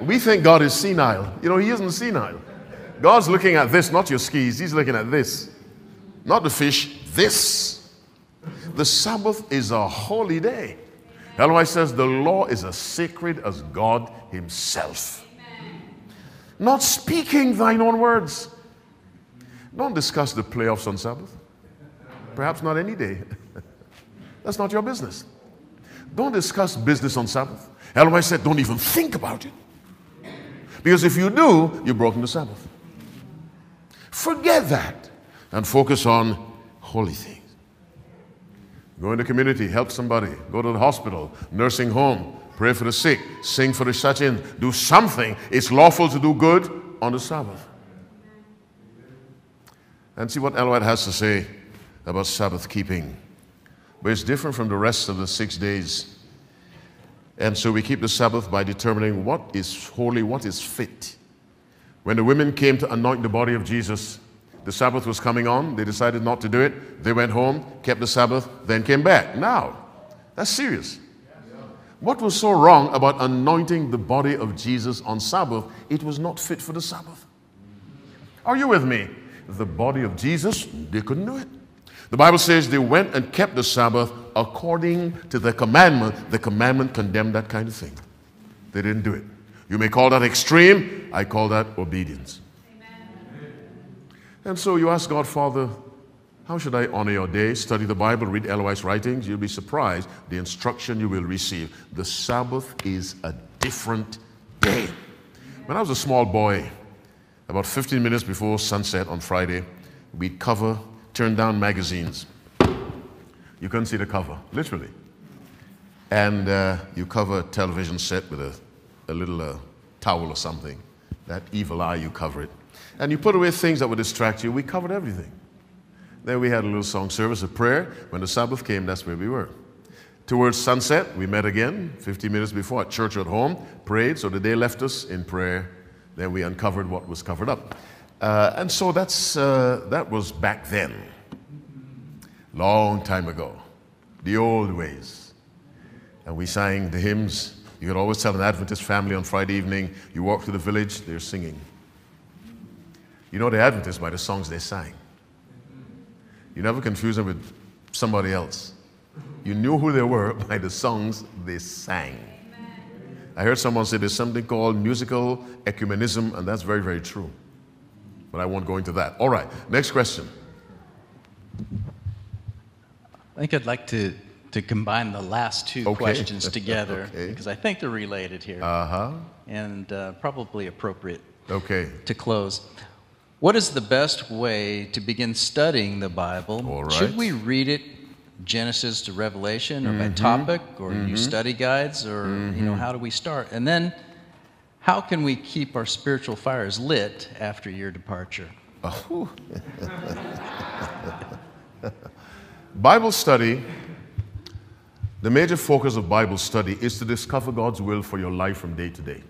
We think God is senile. You know, he isn't senile. God's looking at this, not your skis. He's looking at this. Not the fish, this. The Sabbath is a holy day. Ellen White says the law is as sacred as God himself. Not speaking thine own words. Don't discuss the playoffs on Sabbath. Perhaps not any day. That's not your business. Don't discuss business on Sabbath. Ellen White said, don't even think about it. Because if you do, you've broken the Sabbath. Forget that and focus on holy things. Go in the community, help somebody. Go to the hospital, nursing home. Pray for the sick, sing for the such in, do something. It's lawful to do good on the Sabbath. And see what Ellen White has to say about Sabbath keeping, but it's different from the rest of the 6 days. And so we keep the Sabbath by determining what is holy, what is fit. When the women came to anoint the body of Jesus, the Sabbath was coming on. They decided not to do it. They went home, kept the Sabbath, then came back. Now, that's serious. What was so wrong about anointing the body of Jesus on Sabbath? It was not fit for the Sabbath. Are you with me? The body of Jesus, they couldn't do it. The Bible says they went and kept the Sabbath according to the commandment. The commandment condemned that kind of thing. They didn't do it. You may call that extreme. I call that obedience. Amen. And so you ask God, Father, how should I honor your day? Study the Bible, read Ellen White's writings. You'll be surprised the instruction you will receive. The Sabbath is a different day. When I was a small boy, about 15 minutes before sunset on Friday, we'd cover turn-down magazines. You couldn't see the cover, literally. And you cover a television set with a little towel or something. That evil eye, you cover it. And you put away things that would distract you. We covered everything. Then we had a little song service, a prayer. When the Sabbath came, that's where we were. Towards sunset, we met again, 15 minutes before, at church or at home, prayed, so the day left us in prayer. Then we uncovered what was covered up. And so that was back then, long time ago, the old ways. And we sang the hymns. You could always tell an Adventist family on Friday evening, you walk through the village, they're singing. You know the Adventists by the songs they sang. You never confuse them with somebody else. You knew who they were by the songs they sang. Amen. I heard someone say there's something called musical ecumenism, and that's very, very true. But I won't go into that. All right, next question. I think I'd like to combine the last two questions together, because I think they're related here, and probably appropriate to close. What is the best way to begin studying the Bible? All right. Should we read it Genesis to Revelation, or by topic, or use study guides, or you know, how do we start? And then, how can we keep our spiritual fires lit after your departure? Oh. Bible study, the major focus of Bible study is to discover God's will for your life from day to day.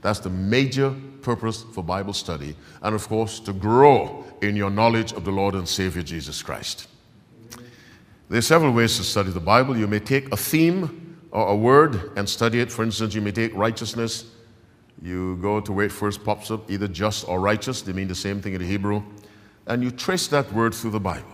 That's the major purpose for Bible study, and of course, to grow in your knowledge of the Lord and Savior Jesus Christ. There are several ways to study the Bible. You may take a theme or a word and study it. For instance, you may take righteousness. You go to where it first pops up, either just or righteous. They mean the same thing in the Hebrew. And you trace that word through the Bible.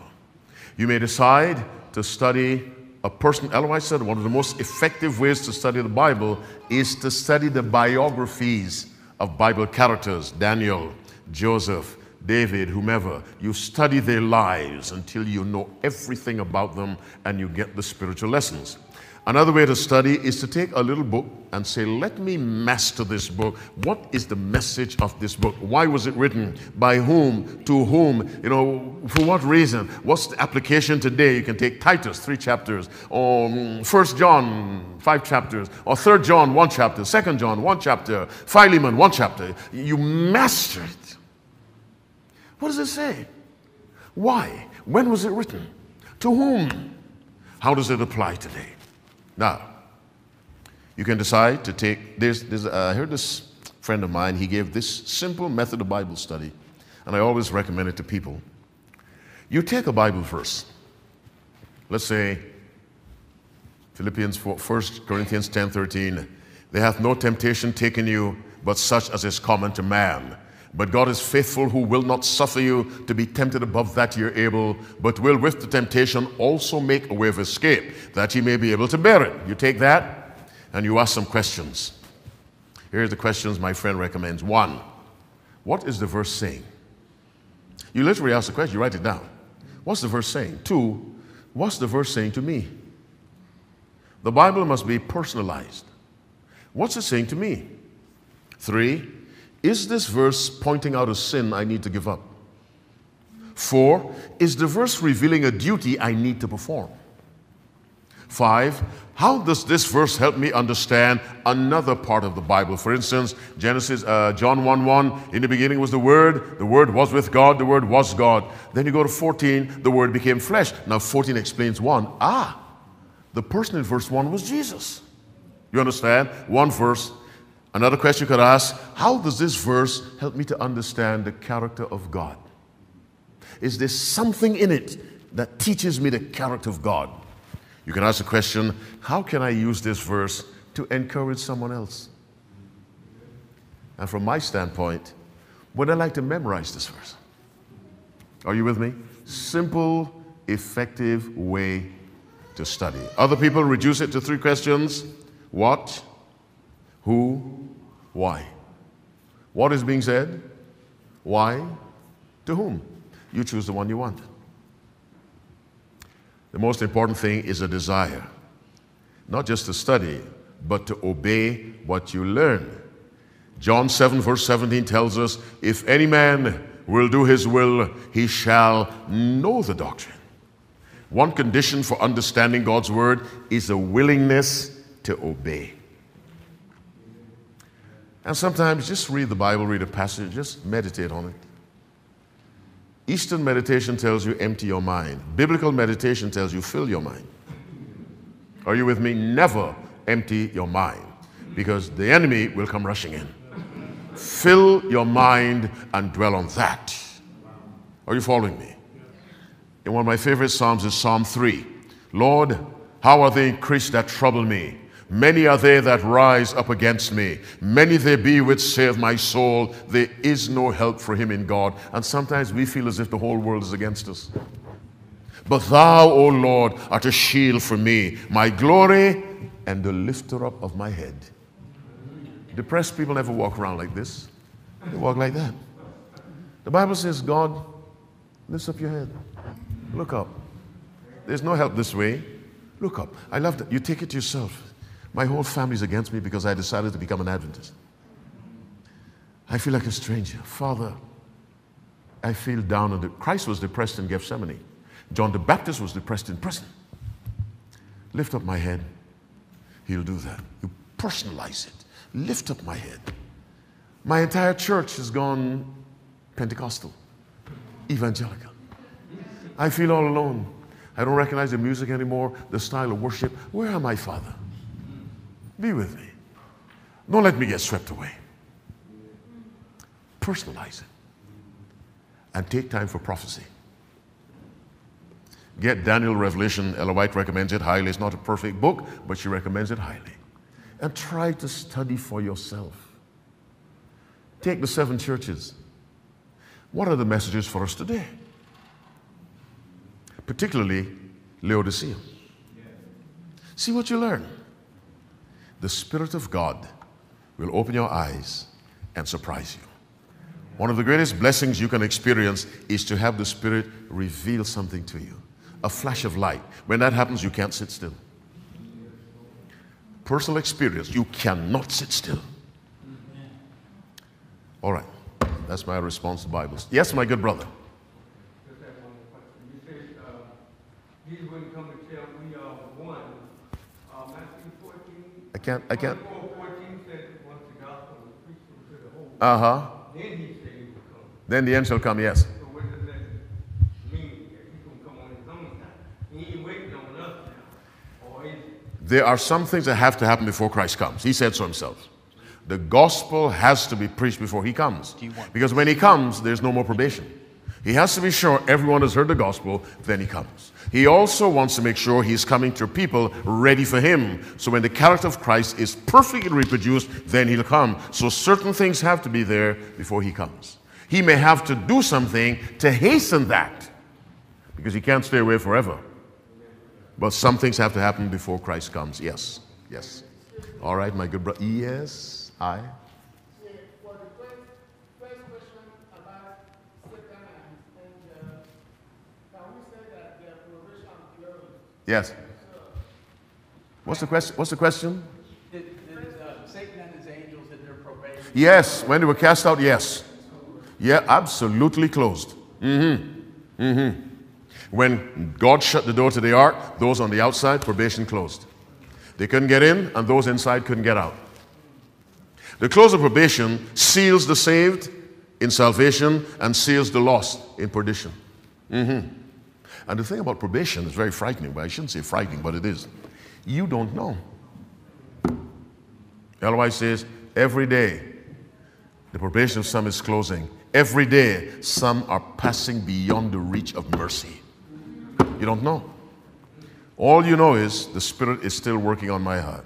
You may decide to study a person. Ellen White said one of the most effective ways to study the Bible is to study the biographies of Bible characters, Daniel, Joseph, David, whomever. You study their lives until you know everything about them and you get the spiritual lessons. Another way to study is to take a little book and say, let me master this book. What is the message of this book? Why was it written? By whom? To whom? You know, for what reason? What's the application today? You can take Titus, 3 chapters, or 1 John, 5 chapters, or 3 John, 1 chapter, 2 John, 1 chapter, Philemon, 1 chapter. You master it. What does it say? Why? When was it written? To whom? How does it apply today? Now, you can decide to take, I heard this friend of mine, he gave this simple method of Bible study, and I always recommend it to people. You take a Bible verse, let's say Philippians 4, 1 Corinthians 10, 13, there hath no temptation taken you, but such as is common to man. But God is faithful, who will not suffer you to be tempted above that you're able, but will with the temptation also make a way of escape, that ye may be able to bear it. You take that, and you ask some questions. Here's the questions my friend recommends. 1, what is the verse saying? You literally ask the question, you write it down. What's the verse saying? 2, what's the verse saying to me? The Bible must be personalized. What's it saying to me? 3, is this verse pointing out a sin I need to give up? 4, is the verse revealing a duty I need to perform? 5, how does this verse help me understand another part of the Bible? For instance, Genesis, John 1:1, in the beginning was the Word was with God, the Word was God. Then you go to 14, the Word became flesh. Now 14 explains 1. Ah, the person in verse 1 was Jesus. You understand? One verse. Another question you could ask, how does this verse help me to understand the character of God? Is there something in it that teaches me the character of God? You can ask the question, how can I use this verse to encourage someone else? And from my standpoint, would I like to memorize this verse? Are you with me? Simple, effective way to study. Other people reduce it to 3 questions. What? Who? Why? What is being said? Why? To whom? You choose the one you want. The most important thing is a desire, not just to study, but to obey what you learn. John 7:17 tells us, if any man will do his will, he shall know the doctrine. One condition for understanding God's word is a willingness to obey. And sometimes just read the Bible, read a passage, just meditate on it. Eastern meditation tells you empty your mind. Biblical meditation tells you fill your mind. Are you with me? Never empty your mind, because the enemy will come rushing in. Fill your mind and dwell on that. Are you following me? And one of my favorite psalms is Psalm 3. Lord, how are they increased that trouble me? Many are they that rise up against me. Many there be which say of my soul, there is no help for him in God. And sometimes we feel as if the whole world is against us. But thou, O Lord, art a shield for me, my glory, and the lifter up of my head. Depressed people never walk around like this. They walk like that. The Bible says, God lifts up your head. Look up. There's no help this way. Look up. I love that. You take it to yourself. My whole family's against me because I decided to become an Adventist. I feel like a stranger. Father, I feel down. Christ was depressed in Gethsemane. John the Baptist was depressed in prison. Lift up my head. He'll do that. You personalize it. Lift up my head. My entire church has gone Pentecostal, evangelical. I feel all alone. I don't recognize the music anymore, the style of worship. Where am I, Father? Be with me. Don't let me get swept away. Personalize it. And take time for prophecy. Get Daniel, Revelation. Ellen White recommends it highly. It's not a perfect book, but she recommends it highly. And try to study for yourself. Take the 7 churches. What are the messages for us today? Particularly Laodicea. See what you learn. The Spirit of God will open your eyes and surprise you. One of the greatest blessings you can experience is to have the Spirit reveal something to you, a flash of light. When that happens, you can't sit still. Personal experience, you cannot sit still. All right, that's my response to Bibles. Yes, my good brother. Just have one question. You said these wouldn't come to tell we are one. I can't. Uh-huh. Then the end shall come, yes. So what does that mean? That he's going to come on his own time? He ain't waiting on us now. Or is it? There are some things that have to happen before Christ comes. He said so himself. The gospel has to be preached before he comes. Because when he comes, there's no more probation. He has to be sure everyone has heard the gospel, then he comes. He also wants to make sure he's coming to people ready for him. So when the character of Christ is perfectly reproduced, then he'll come. So certain things have to be there before he comes. He may have to do something to hasten that, because he can't stay away forever. But some things have to happen before Christ comes. Yes, yes. All right, my good brother. Yes, I. Yes. What's the question? Did Satan and his angels in their probation? Yes. When they were cast out, yes. Yeah, absolutely closed. Mm-hmm. Mm-hmm. When God shut the door to the ark, those on the outside, probation closed. They couldn't get in, and those inside couldn't get out. The close of probation seals the saved in salvation and seals the lost in perdition. And the thing about probation is very frightening. Well, I shouldn't say frightening, but it is. You don't know. Ellen White says, every day the probation of some is closing. Every day some are passing beyond the reach of mercy. You don't know. All you know is the Spirit is still working on my heart.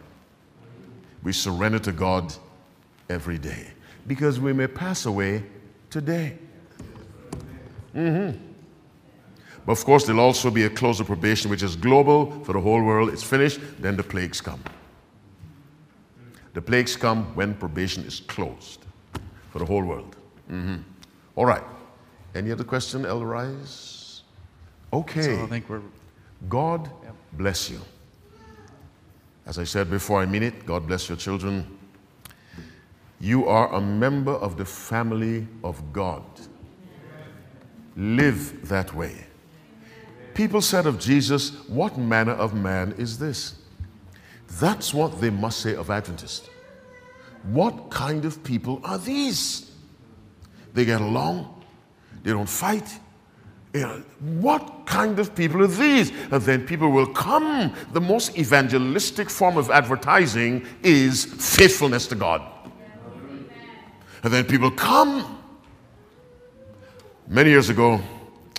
We surrender to God every day because we may pass away today. But of course, there'll also be a close of probation, which is global for the whole world. It's finished. Then the plagues come. The plagues come when probation is closed for the whole world. All right. Any other question, Elder Rice? Okay. So I think we're... God bless you. As I said before, I mean it. God bless your children. You are a member of the family of God. Live that way. People said of Jesus, what manner of man is this? That's what they must say of Adventists. What kind of people are these? They get along. They don't fight. You know, what kind of people are these? And then people will come. The most evangelistic form of advertising is faithfulness to God. And then people come. Many years ago,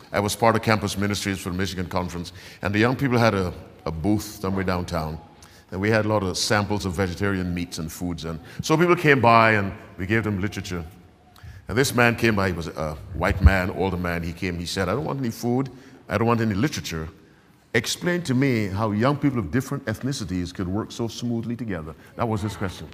I was part of campus ministries for the Michigan Conference, and the young people had a booth somewhere downtown, and we had a lot of samples of vegetarian meats and foods, and so people came by, and we gave them literature. And this man came by. He was a white man, older man. He came. He said, I don't want any food. I don't want any literature. Explain to me how young people of different ethnicities could work so smoothly together. That was his question.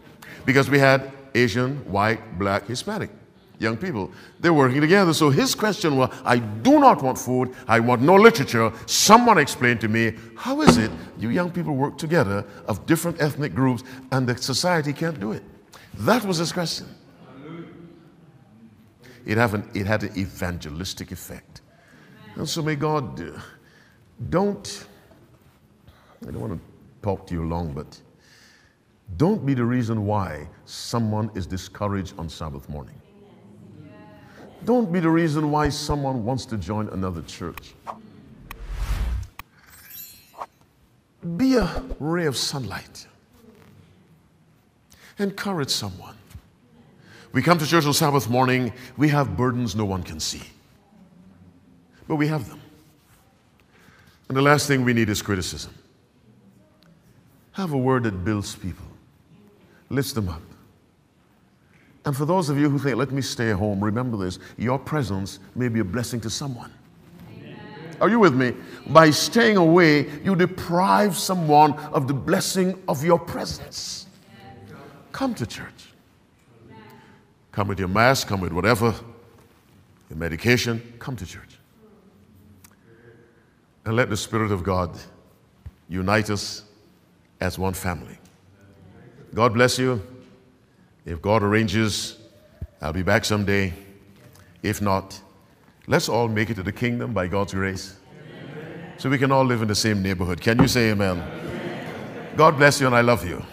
Because we had Asian, white, black, Hispanic. Young people, they're working together. So his question was, I do not want food. I want no literature. Someone explain to me, how is it you young people work together of different ethnic groups and the society can't do it? That was his question. It had an evangelistic effect. And so may God, I don't want to talk to you long, but don't be the reason why someone is discouraged on Sabbath morning. Don't be the reason why someone wants to join another church. Be a ray of sunlight. Encourage someone. We come to church on Sabbath morning. We have burdens no one can see. But we have them. And the last thing we need is criticism. Have a word that builds people. Lifts them up. And for those of you who think, let me stay home, remember this, your presence may be a blessing to someone. Amen. Are you with me? By staying away, you deprive someone of the blessing of your presence. Come to church. Come with your mask, come with whatever, your medication, come to church. And let the Spirit of God unite us as one family. God bless you. If God arranges, I'll be back someday. If not, let's all make it to the kingdom by God's grace. Amen. So we can all live in the same neighborhood. Can you say amen? Amen. God bless you, and I love you.